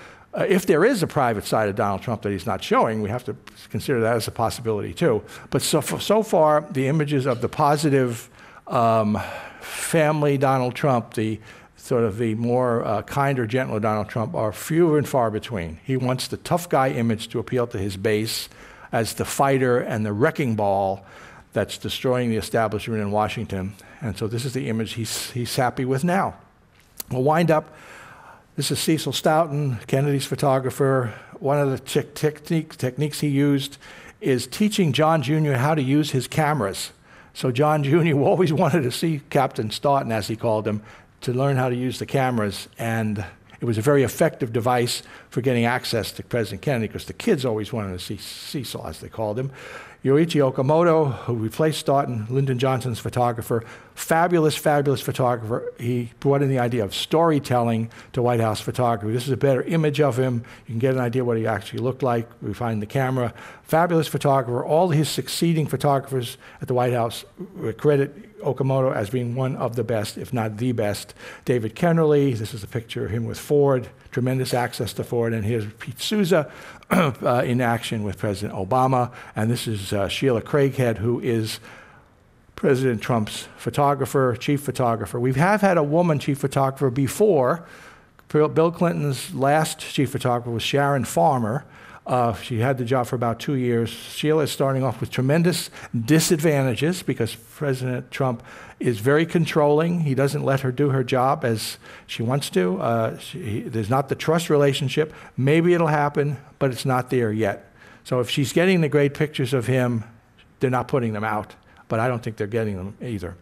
If there is a private side of Donald Trump that he's not showing, we have to consider that as a possibility, too. But so far, the images of the positive family Donald Trump, the sort of the more kinder, gentler Donald Trump, are few and far between. He wants the tough guy image to appeal to his base as the fighter and the wrecking ball. that's destroying the establishment in Washington. And so this is the image he's happy with now. We'll wind up. This is Cecil Stoughton, Kennedy's photographer. One of the techniques he used is teaching John Jr. how to use his cameras. So John Jr. always wanted to see Captain Stoughton, as he called him, to learn how to use the cameras. And it was a very effective device for getting access to President Kennedy, because the kids always wanted to see Cecil, as they called him. Yoichi Okamoto, who replaced Stoughton, Lyndon Johnson's photographer, fabulous, fabulous photographer. He brought in the idea of storytelling to White House photography. This is a better image of him. You can get an idea what he actually looked like. We find the camera. Fabulous photographer. All his succeeding photographers at the White House credit Okamoto as being one of the best, if not the best. David Kennerly, this is a picture of him with Ford. Tremendous access to Ford. And here's Pete Souza in action with President Obama. And this is Sheila Craighead, who is President Trump's photographer, chief photographer. We have had a woman chief photographer before. Bill Clinton's last chief photographer was Sharon Farmer. She had the job for about 2 years. Sheila is starting off with tremendous disadvantages because President Trump is very controlling. He doesn't let her do her job as she wants to. There's not the trust relationship. Maybe it'll happen, but it's not there yet. So if she's getting the great pictures of him, they're not putting them out. But I don't think they're getting them either.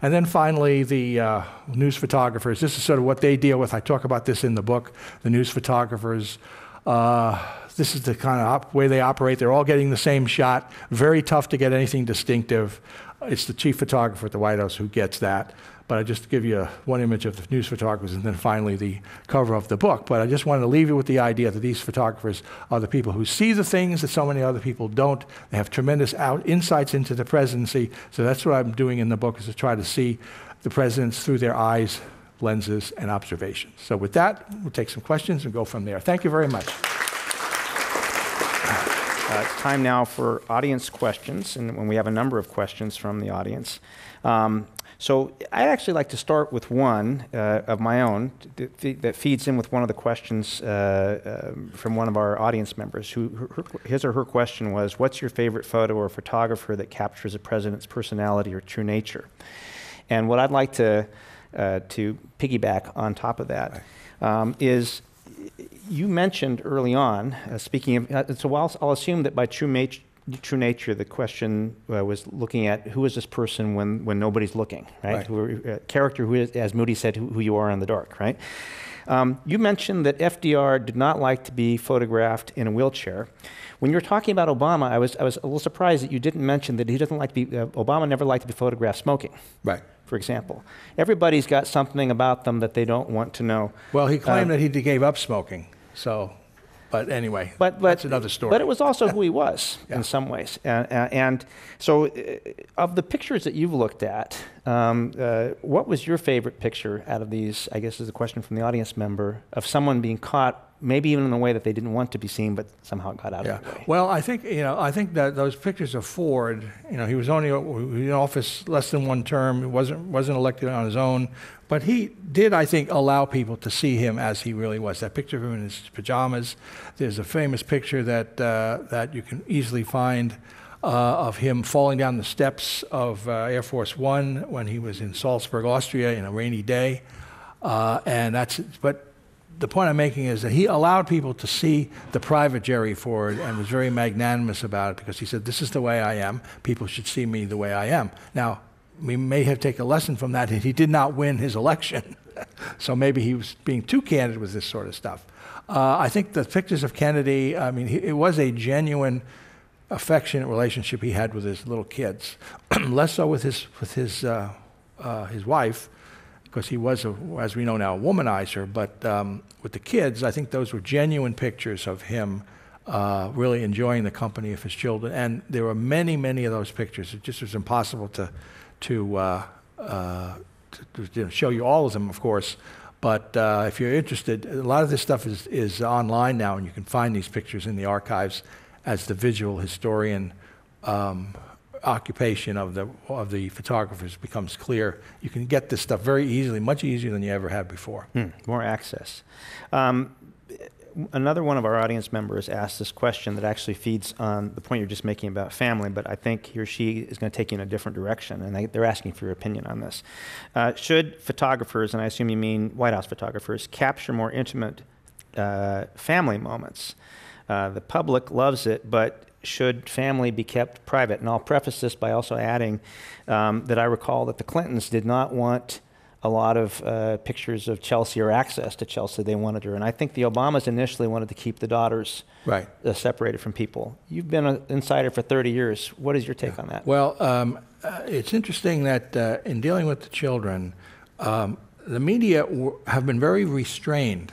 And then finally, the news photographers. This is sort of what they deal with. I talk about this in the book, the news photographers. This is the kind of way they operate. They're all getting the same shot. Very tough to get anything distinctive. It's the chief photographer at the White House who gets that. But I just give you one image of the news photographers and then finally the cover of the book. But I just wanted to leave you with the idea that these photographers are the people who see the things that so many other people don't. They have tremendous insights into the presidency. So that's what I'm doing in the book, is to try to see the presidents through their eyes, lenses, and observations. So with that, we'll take some questions and go from there. Thank you very much. It's time now for audience questions, and when we have a number of questions from the audience. So I'd actually like to start with one of my own that feeds in with one of the questions from one of our audience members. His or her question was, what's your favorite photo or photographer that captures a president's personality or true nature? And what I'd like to piggyback on top of that is, you mentioned early on, speaking of, so I'll assume that by true nature, the question was looking at who is this person when nobody's looking, right? Character who is, as Moody said, who you are in the dark, right? You mentioned that FDR did not like to be photographed in a wheelchair. When you were talking about Obama, I was a little surprised that you didn't mention that he doesn't like to be, Obama never liked to be photographed smoking. Right. For example. Everybody's got something about them that they don't want to know. Well, he claimed that he gave up smoking, so, but anyway, but that's another story. But it was also who he was in some ways. And so of the pictures that you've looked at, what was your favorite picture out of these, I guess is a question from the audience member, of someone being caught maybe even in a way that they didn't want to be seen, but somehow it got out of the way? Well, I think that those pictures of Ford, he was only in office less than one term. He wasn't elected on his own, but he did, I think, allow people to see him as he really was. That picture of him in his pajamas. There's a famous picture that that you can easily find of him falling down the steps of Air Force One when he was in Salzburg, Austria, in a rainy day, and that's but. The point I'm making is that he allowed people to see the private Jerry Ford and was very magnanimous about it, because he said, this is the way I am. People should see me the way I am. Now, we may have taken a lesson from that. He did not win his election. So maybe he was being too candid with this sort of stuff. I think the pictures of Kennedy, I mean, it was a genuine, affectionate relationship he had with his little kids. Less so with his wife, because he was, as we know now, a womanizer, but with the kids, I think those were genuine pictures of him really enjoying the company of his children. And there were many, many of those pictures. It just was impossible to show you all of them, of course. But if you're interested, a lot of this stuff is online now, and you can find these pictures in the archives as the visual historian occupation of the photographers becomes clear. You can get this stuff very easily, much easier than you ever had before. More access. another one of our audience members asked this question that actually feeds on the point you're just making about family, but I think he or she is going to take you in a different direction, and they're asking for your opinion on this. Should photographers, and I assume you mean White House photographers, capture more intimate family moments? The public loves it, but should family be kept private? And I'll preface this by also adding that I recall that the Clintons did not want a lot of pictures of Chelsea or access to Chelsea. They wanted her. And I think the Obamas initially wanted to keep the daughters right. Separated from people. You've been an insider for 30 years. What is your take on that? Well, it's interesting that in dealing with the children, the media have been very restrained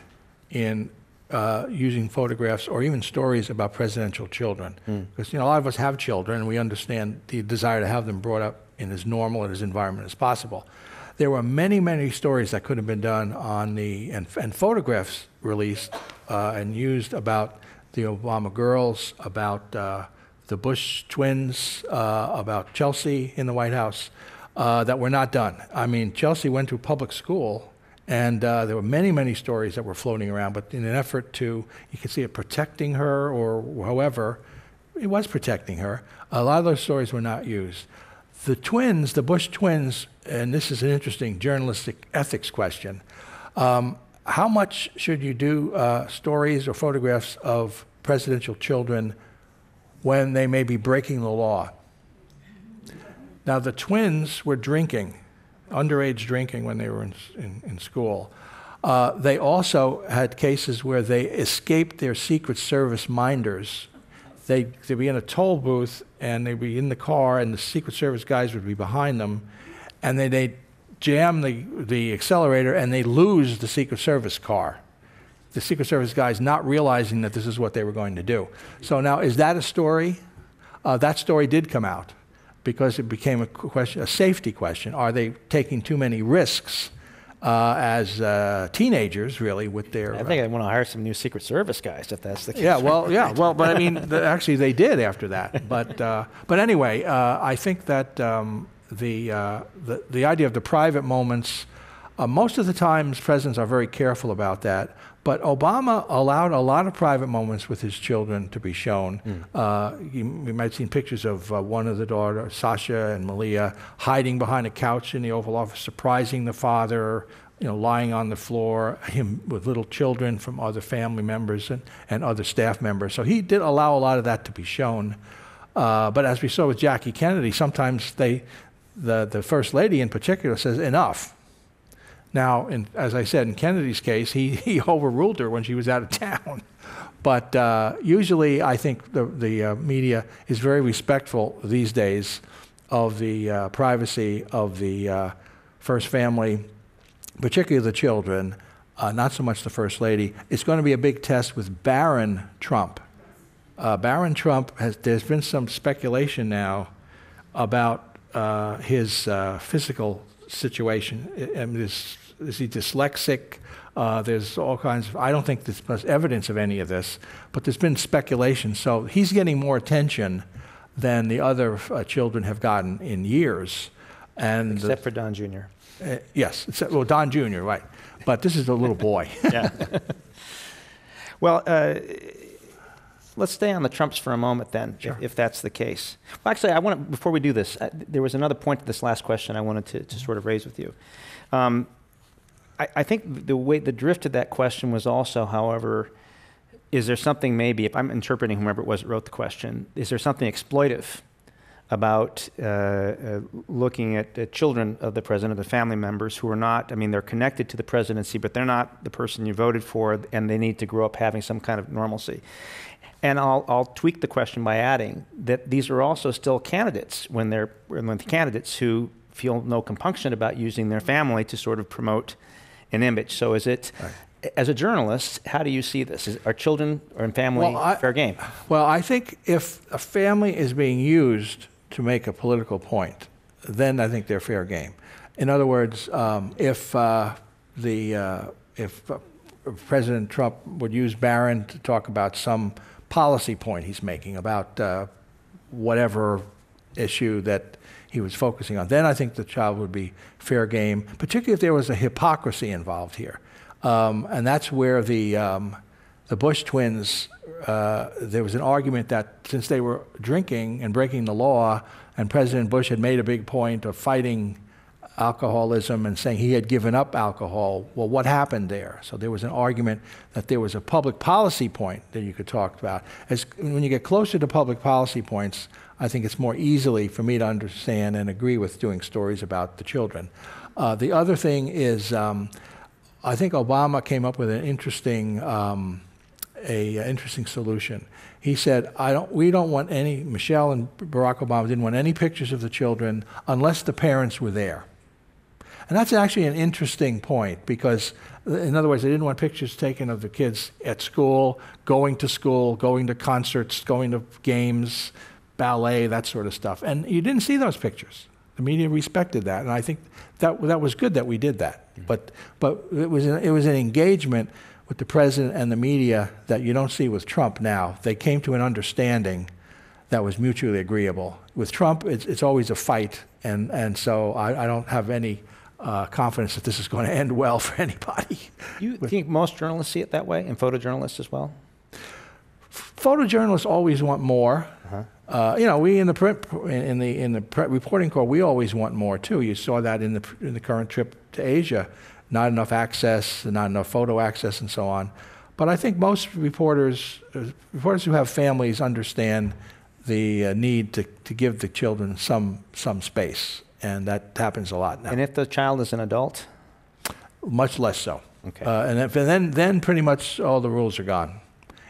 in using photographs or even stories about presidential children. Because you know, a lot of us have children, and we understand the desire to have them brought up in as normal and as environment as possible. There were many, many stories that could have been done on the, and photographs released and used about the Obama girls, about the Bush twins, about Chelsea in the White House, that were not done. I mean, Chelsea went to public school, and there were many, many stories that were floating around, but in an effort to, you could see it protecting her or however, it was protecting her. A lot of those stories were not used. The twins, the Bush twins, and this is an interesting journalistic ethics question, how much should you do stories or photographs of presidential children when they may be breaking the law? Now, the twins were drinking, underage drinking when they were in school. They also had cases where they escaped their Secret Service minders. They'd be in a toll booth, and they'd be in the car, and the Secret Service guys would be behind them, and they'd jam the accelerator, and they lose the Secret Service car. The Secret Service guys not realizing that this is what they were going to do. So now, is that a story? That story did come out, because it became a question, a safety question. Are they taking too many risks as teenagers, really, with their... I think I want to hire some new Secret Service guys, if that's the case. Yeah, well, yeah, well, but I mean, actually they did after that. But anyway, I think that the idea of the private moments, most of the times presidents are very careful about that, but Obama allowed a lot of private moments with his children to be shown. You might have seen pictures of one of the daughters, Sasha and Malia, hiding behind a couch in the Oval Office, surprising the father, you know, lying on the floor, him with little children from other family members and other staff members. So he did allow a lot of that to be shown. But as we saw with Jackie Kennedy, sometimes the First Lady in particular says, enough. Now, as I said, in Kennedy's case, he overruled her when she was out of town. But usually, I think the media is very respectful these days of the privacy of the first family, particularly the children, not so much the First Lady. It's going to be a big test with Barron Trump. Barron Trump, there's been some speculation now about his physical situation. Is he dyslexic? There's all kinds of, I don't think there's much evidence of any of this, but there's been speculation. So he's getting more attention than the other children have gotten in years. And except for Don Jr. Yes, except, well, Don Jr., right. But this is a little boy. Yeah. Well, let's stay on the Trumps for a moment then, sure. if that's the case. Well, actually, I want to, before we do this, there was another point to this last question I wanted to sort of raise with you. I think the drift of that question was also, however, is there something maybe, if I'm interpreting whomever it was that wrote the question, is there something exploitive about looking at the children of the president, the family members who are not, I mean, they're connected to the presidency, but they're not the person you voted for, and they need to grow up having some kind of normalcy. And I'll tweak the question by adding that these are also still candidates when the candidates who feel no compunction about using their family to sort of promote an image. So is it, right. as a journalist, how do you see this? Are children or family fair game? Well, I think if a family is being used to make a political point, then I think they're fair game. In other words, if President Trump would use Barron to talk about some policy point he's making about whatever issue that he was focusing on, then I think the child would be fair game, particularly if there was a hypocrisy involved here. And that's where the Bush twins, there was an argument that since they were drinking and breaking the law, and President Bush had made a big point of fighting alcoholism and saying he had given up alcohol, well, what happened there? So there was an argument that there was a public policy point that you could talk about. As when you get closer to public policy points, I think it's more easily for me to understand and agree with doing stories about the children. The other thing is, I think Obama came up with an interesting interesting solution. He said, we don't want any, Michelle and Barack Obama didn't want any pictures of the children unless the parents were there. And that's actually an interesting point, because in other words, they didn't want pictures taken of the kids at school, going to concerts, going to games, ballet, that sort of stuff. And you didn't see those pictures. The media respected that, and I think that was good that we did that. Mm-hmm. But it was an engagement with the president and the media that you don't see with Trump now. They came to an understanding that was mutually agreeable. With Trump, it's always a fight, and so I don't have any confidence that this is going to end well for anybody. You think most journalists see it that way, and photojournalists as well? Photojournalists always want more. Uh-huh. You know, we in the reporting corps, we always want more too. You saw that in the current trip to Asia, not enough access, not enough photo access, and so on. But I think most reporters who have families understand the need to give the children some space, and that happens a lot now. And if the child is an adult, much less so. Okay. And then pretty much all the rules are gone.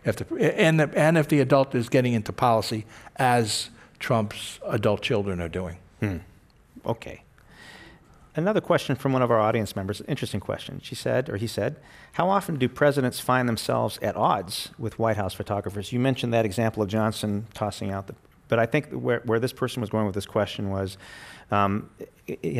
If the adult is getting into policy, as Trump's adult children are doing. Hmm. Okay. Another question from one of our audience members, interesting question. She said, or he said, how often do presidents find themselves at odds with White House photographers? You mentioned that example of Johnson tossing out the, but I think where this person was going with this question was, has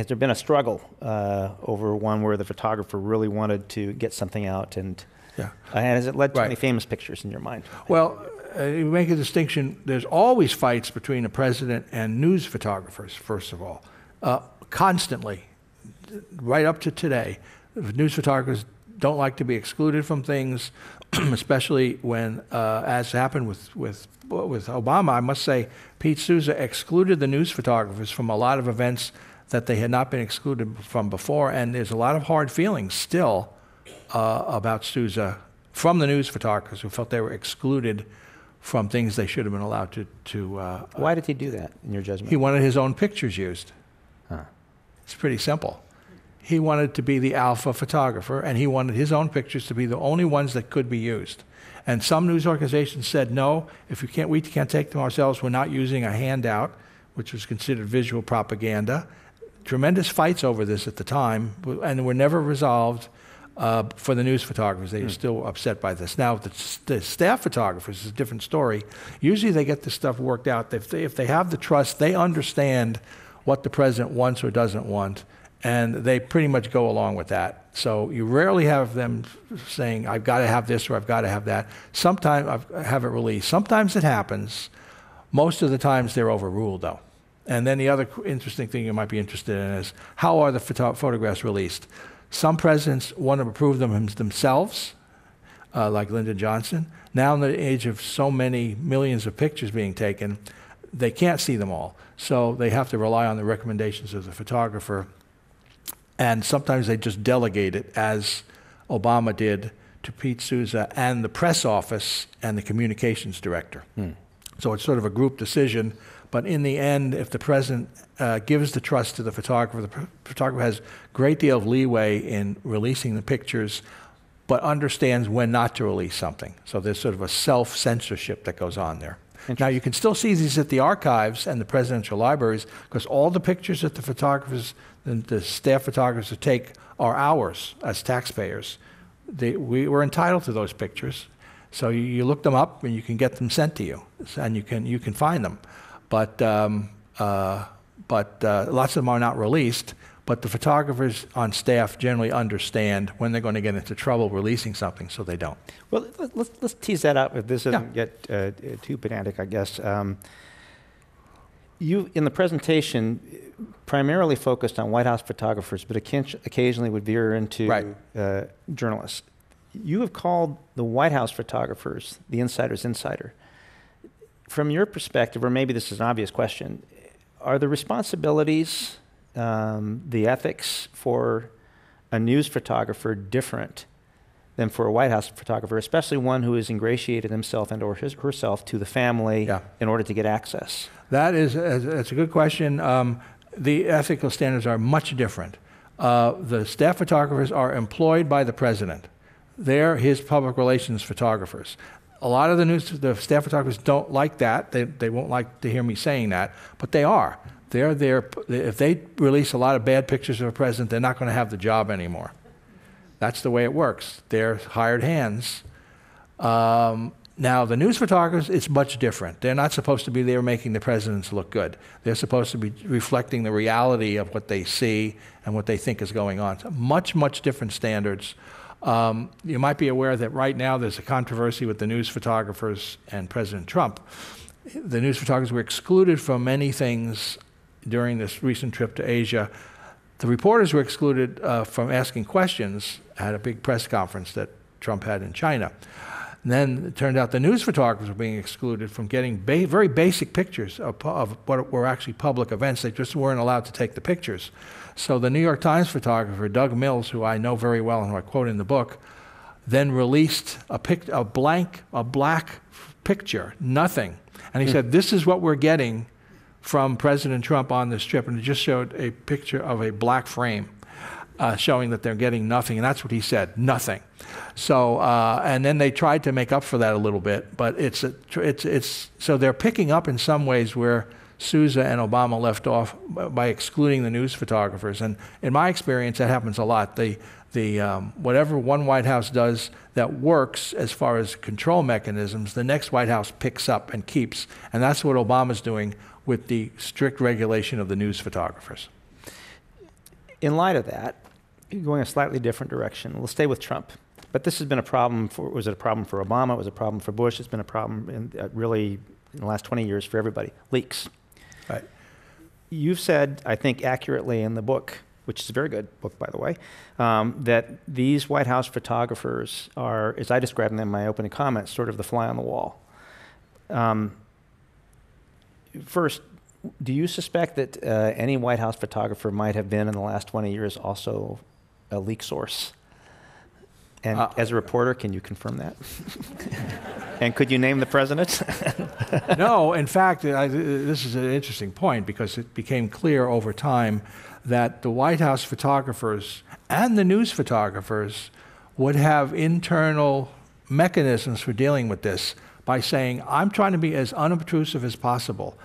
there been a struggle over one where the photographer really wanted to get something out and... Yeah. And has it led to any famous pictures in your mind? Well, you make a distinction. There's always fights between the president and news photographers, first of all. Constantly, right up to today, news photographers don't like to be excluded from things, especially when, as happened with Obama, I must say, Pete Souza excluded the news photographers from a lot of events that they had not been excluded from before, and there's a lot of hard feelings still about Souza from the news photographers who felt they were excluded from things they should have been allowed to Why did he do that, in your judgment? He wanted his own pictures used. Huh. It's pretty simple. He wanted to be the alpha photographer, and he wanted his own pictures to be the only ones that could be used. And some news organizations said, no, if we can't take them ourselves, we're not using a handout, which was considered visual propaganda. Tremendous fights over this at the time, and were never resolved. For the news photographers, they are still upset by this. Now, the staff photographers is a different story. Usually they get this stuff worked out. If they have the trust, they understand what the president wants or doesn't want, and they pretty much go along with that. So you rarely have them saying, I've got to have this or I've got to have that. Sometimes I have it released. Sometimes it happens. Most of the times they're overruled, though. And then the other interesting thing you might be interested in is, how are the photographs released? Some presidents want to approve them themselves, like Lyndon Johnson. Now in the age of so many millions of pictures being taken, they can't see them all. So they have to rely on the recommendations of the photographer. And sometimes they just delegate it, as Obama did, to Pete Souza and the press office and the communications director. Hmm. So it's sort of a group decision. But in the end, if the president gives the trust to the photographer has a great deal of leeway in releasing the pictures, but understands when not to release something. So there's sort of a self-censorship that goes on there. Now, you can still see these at the archives and the presidential libraries, because all the pictures that the photographers, the staff photographers take are ours as taxpayers. We were entitled to those pictures. So you look them up and you can get them sent to you, and you can find them. But lots of them are not released, but the photographers on staff generally understand when they're going to get into trouble releasing something, so they don't. Well, let's tease that out if this doesn't get too pedantic, I guess. You, in the presentation, primarily focused on White House photographers, but occasionally would veer into journalists. You have called the White House photographers the insider's insider. From your perspective, or maybe this is an obvious question, are the responsibilities, the ethics for a news photographer different than for a White House photographer, especially one who has ingratiated himself and or herself to the family in order to get access? That's a good question. The ethical standards are much different. The staff photographers are employed by the president. They're his public relations photographers. A lot of the staff photographers don't like that. They won't like to hear me saying that, but they are. They're there. If they release a lot of bad pictures of a president, they're not going to have the job anymore. That's the way it works. They're hired hands. Now, the news photographers, it's much different. They're not supposed to be there making the presidents look good. They're supposed to be reflecting the reality of what they see and what they think is going on. So much, much different standards. You might be aware that right now there's a controversy with the news photographers and President Trump. The news photographers were excluded from many things during this recent trip to Asia. The reporters were excluded from asking questions at a big press conference that Trump had in China. And then it turned out the news photographers were being excluded from getting very basic pictures of what were actually public events. They just weren't allowed to take the pictures. So the New York Times photographer, Doug Mills, who I know very well and who I quote in the book, then released a black picture, nothing. And he said, this is what we're getting from President Trump on this trip. And it just showed a picture of a black frame. Showing that they're getting nothing, and that's what he said, nothing. So, and then they tried to make up for that a little bit, but so they're picking up in some ways where Sousa and Obama left off by excluding the news photographers. And in my experience, that happens a lot. Whatever one White House does that works as far as control mechanisms, the next White House picks up and keeps, and that's what Obama's doing with the strict regulation of the news photographers. In light of that, going a slightly different direction, we'll stay with Trump. But this has been a problem for, was it a problem for Obama? Was it a problem for Bush? It's been a problem really in the last 20 years for everybody. Leaks. Right. You've said, I think accurately in the book, which is a very good book, by the way, that these White House photographers are, as I described them in my opening comments, sort of the fly on the wall. First, do you suspect that any White House photographer might have been in the last 20 years also a leak source? And as a reporter, can you confirm that? And could you name the president? No, in fact, this is an interesting point because it became clear over time that the White House photographers and the news photographers would have internal mechanisms for dealing with this by saying, I'm trying to be as unobtrusive as possible.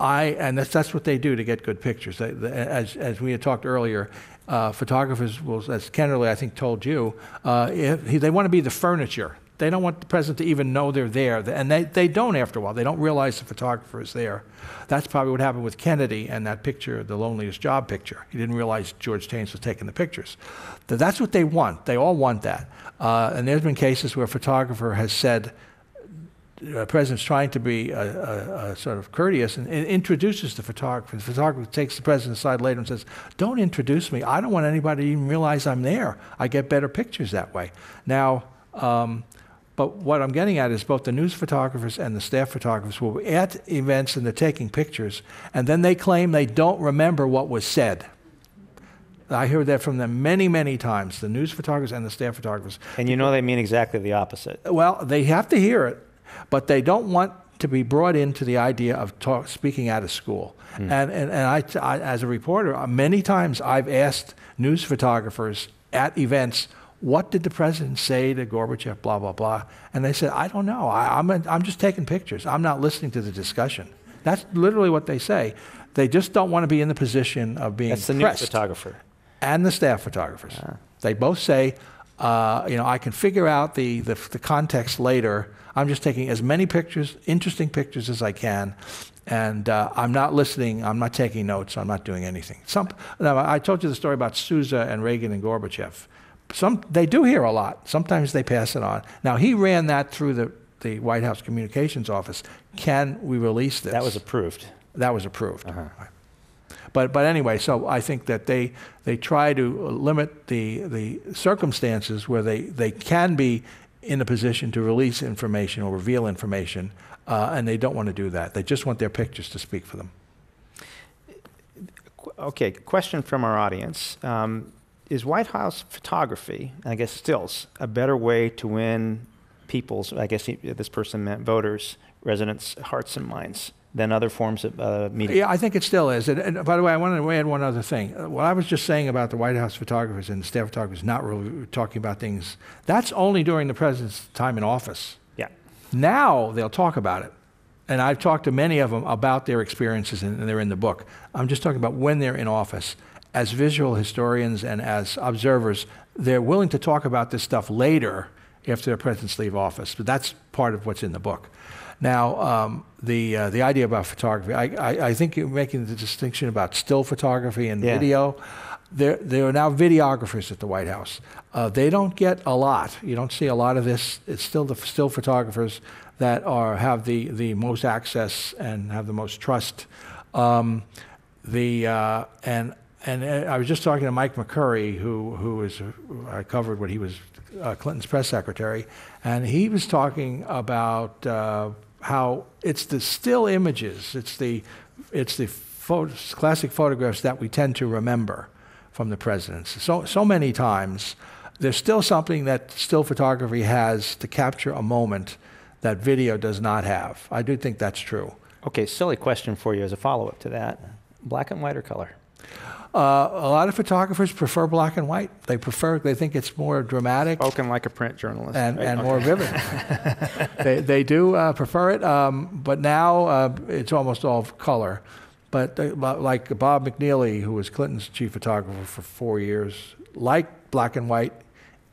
And that's what they do to get good pictures. As we had talked earlier, photographers will, as Kennerly I think told you, they want to be the furniture. They don't want the president to even know they're there. And they don't after a while. They don't realize the photographer is there. That's probably what happened with Kennedy and that picture, the loneliest job picture. He didn't realize George Tames was taking the pictures. That's what they want. They all want that. And there's been cases where a photographer has said, the president's trying to be sort of courteous and introduces the photographer. The photographer takes the president aside later and says, don't introduce me. I don't want anybody to even realize I'm there. I get better pictures that way. Now, but what I'm getting at is both the news photographers and the staff photographers will be at events and they're taking pictures, and then they claim they don't remember what was said. I heard that from them many, many times, the news photographers and the staff photographers. And you know they mean exactly the opposite. Well, they have to hear it. But they don't want to be brought into the idea of speaking out of school. And I, as a reporter, many times I've asked news photographers at events, what did the president say to Gorbachev, blah, blah, blah? And they said, I don't know. I'm just taking pictures. I'm not listening to the discussion. That's literally what they say. They just don't want to be in the position of being pressed. That's the news photographer. And the staff photographers. Yeah. They both say, you know, I can figure out the context later. I'm just taking as many pictures, interesting pictures as I can, and I'm not listening, I'm not taking notes, I'm not doing anything. Now, I told you the story about Sousa and Reagan and Gorbachev. They do hear a lot. Sometimes they pass it on. Now, he ran that through the White House Communications Office. Can we release this? That was approved. That was approved. Uh-huh. But anyway, so I think that they try to limit the circumstances where they can be in a position to release information or reveal information, and they don't want to do that. They just want their pictures to speak for them. Okay, question from our audience. Is White House photography, and I guess stills, a better way to win people's, I guess this person meant voters, residents' hearts and minds, than other forms of media? Yeah, I think it still is. And by the way, I want to add one other thing. What I was just saying about the White House photographers and the staff photographers not really talking about things, that's only during the president's time in office. Yeah. Now they'll talk about it. And I've talked to many of them about their experiences, and they're in the book. I'm just talking about when they're in office. As visual historians and as observers, they're willing to talk about this stuff later after their presidents leave office. But that's part of what's in the book. Now, the idea about photography, I think you're making the distinction about still photography and video. There are now videographers at the White House. They don't get a lot. You don't see a lot of this. It's still the still photographers that have the most access and have the most trust. And I was just talking to Mike McCurry, who is I covered what he was Clinton's press secretary, and he was talking about how it's the still images, it's the photos, classic photographs that we tend to remember from the presidents. So many times, there's still something that still photography has to capture a moment that video does not have. I do think that's true. Okay, silly question for you as a follow-up to that. Black and white or color? A lot of photographers prefer black and white. They think it's more dramatic. Spoken like a print journalist. And more vivid. They do prefer it, but now it's almost all color. But like Bob McNeely, who was Clinton's chief photographer for 4 years, liked black and white,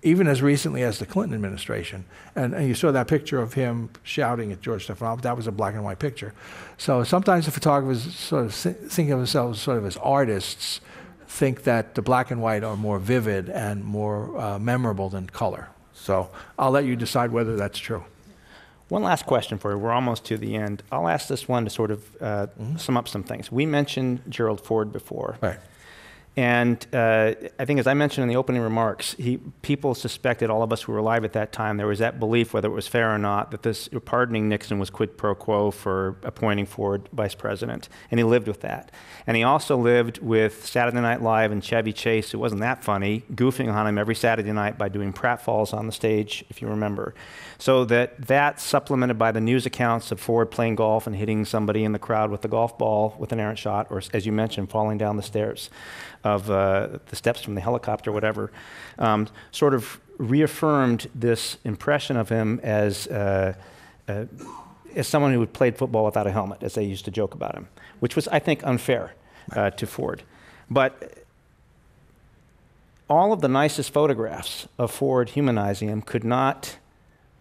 even as recently as the Clinton administration. And you saw that picture of him shouting at George Stephanopoulos. That was a black and white picture. So sometimes the photographers sort of think of themselves sort of as artists, think that the black and white are more vivid and more memorable than color. So I'll let you decide whether that's true. One last question for you. We're almost to the end. I'll ask this one to sort of sum up some things. We mentioned Gerald Ford before. Right. And I think, as I mentioned in the opening remarks, people suspected, all of us who were alive at that time, there was that belief, whether it was fair or not, that this pardoning Nixon was quid pro quo for appointing Ford vice president. And he lived with that. And he also lived with Saturday Night Live and Chevy Chase, who wasn't that funny, goofing on him every Saturday night by doing pratfalls on the stage, if you remember. So that supplemented by the news accounts of Ford playing golf and hitting somebody in the crowd with the golf ball with an errant shot, or, as you mentioned, falling down the stairs of the steps from the helicopter, whatever, sort of reaffirmed this impression of him as someone who had played football without a helmet, as they used to joke about him, which was, I think, unfair to Ford. But all of the nicest photographs of Ford humanizing him could not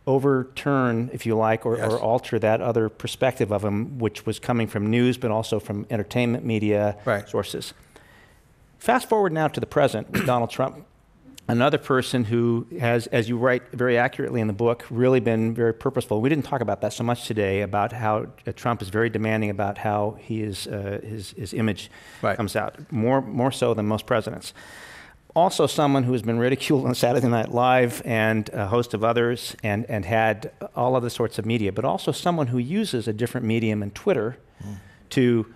overturn, if you like, or alter that other perspective of him, which was coming from news, but also from entertainment media sources. Fast forward now to the present, Donald Trump, another person who has, as you write very accurately in the book, really been very purposeful. We didn't talk about that so much today, about how Trump is very demanding about how he is, his image comes out, more so than most presidents. Also someone who has been ridiculed on Saturday Night Live and a host of others, and had all other sorts of media, but also someone who uses a different medium in Twitter to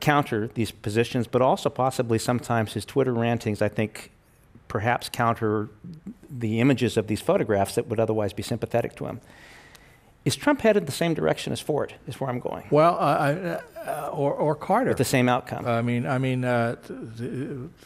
counter these positions, but also possibly sometimes his Twitter rantings, I think, perhaps counter the images of these photographs that would otherwise be sympathetic to him. Is Trump headed the same direction as Ford, is where I'm going? Well, or Carter. With the same outcome.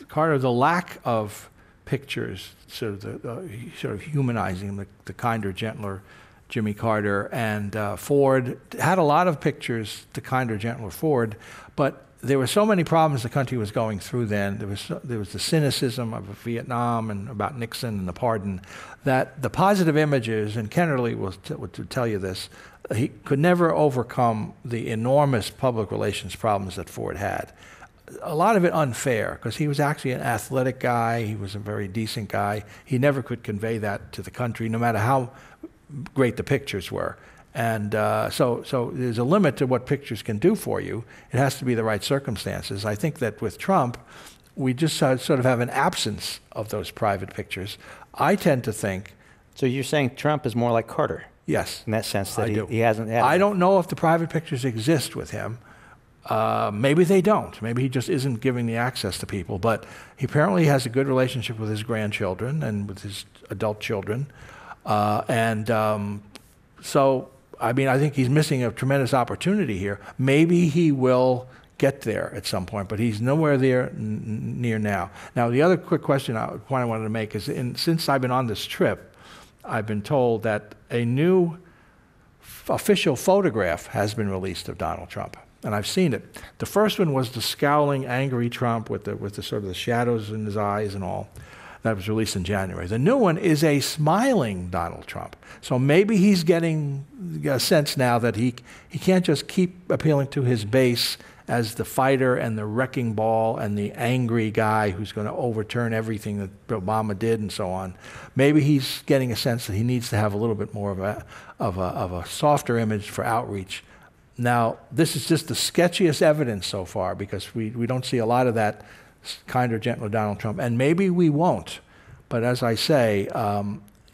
Carter, the lack of pictures, sort of humanizing the kinder, gentler Jimmy Carter, and Ford had a lot of pictures, the kinder, gentler Ford, but there were so many problems the country was going through then. There was the cynicism of Vietnam and about Nixon and the pardon, that the positive images, and Kennerly will tell you this, he could never overcome the enormous public relations problems that Ford had. A lot of it unfair, because he was actually an athletic guy, he was a very decent guy. He never could convey that to the country, no matter how great the pictures were. And so there's a limit to what pictures can do for you. It has to be the right circumstances. I think that with Trump, we just sort of have an absence of those private pictures. I tend to think... So you're saying Trump is more like Carter? Yes. In that sense that he hasn't had... I don't know if the private pictures exist with him. Maybe they don't. Maybe he just isn't giving the access to people. But he apparently has a good relationship with his grandchildren and with his adult children. So, I mean, I think he's missing a tremendous opportunity here. Maybe he will get there at some point, but he's nowhere there near now. Now, the other quick point I wanted to make is, since I've been on this trip, I've been told that a new official photograph has been released of Donald Trump, and I've seen it. The first one was the scowling, angry Trump with the sort of the shadows in his eyes and all. That was released in January. The new one is a smiling Donald Trump. So maybe he's getting a sense now that he can't just keep appealing to his base as the fighter and the wrecking ball and the angry guy who's going to overturn everything that Obama did and so on. Maybe he's getting a sense that he needs to have a little bit more of a softer image for outreach. Now, this is just the sketchiest evidence so far, because we don't see a lot of that kinder, gentler Donald Trump, and maybe we won't. But as I say,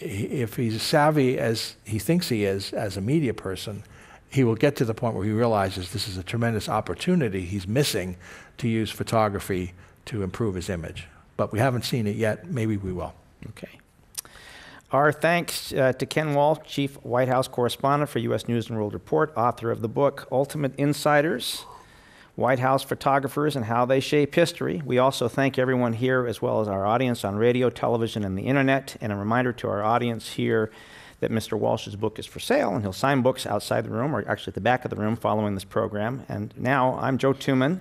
if he's savvy as he thinks he is as a media person, he will get to the point where he realizes this is a tremendous opportunity he's missing to use photography to improve his image. But we haven't seen it yet. Maybe we will. Okay. Our thanks to Ken Walsh, Chief White House Correspondent for U.S. News and World Report, author of the book Ultimate Insiders: White House Photographers and How They Shape History. We also thank everyone here, as well as our audience on radio, television, and the internet. And a reminder to our audience here that Mr. Walsh's book is for sale, and he'll sign books outside the room, or actually at the back of the room following this program. And now I'm Joe Tooman,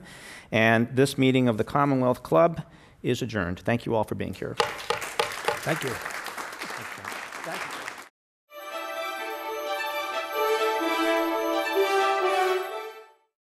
and this meeting of the Commonwealth Club is adjourned. Thank you all for being here. Thank you.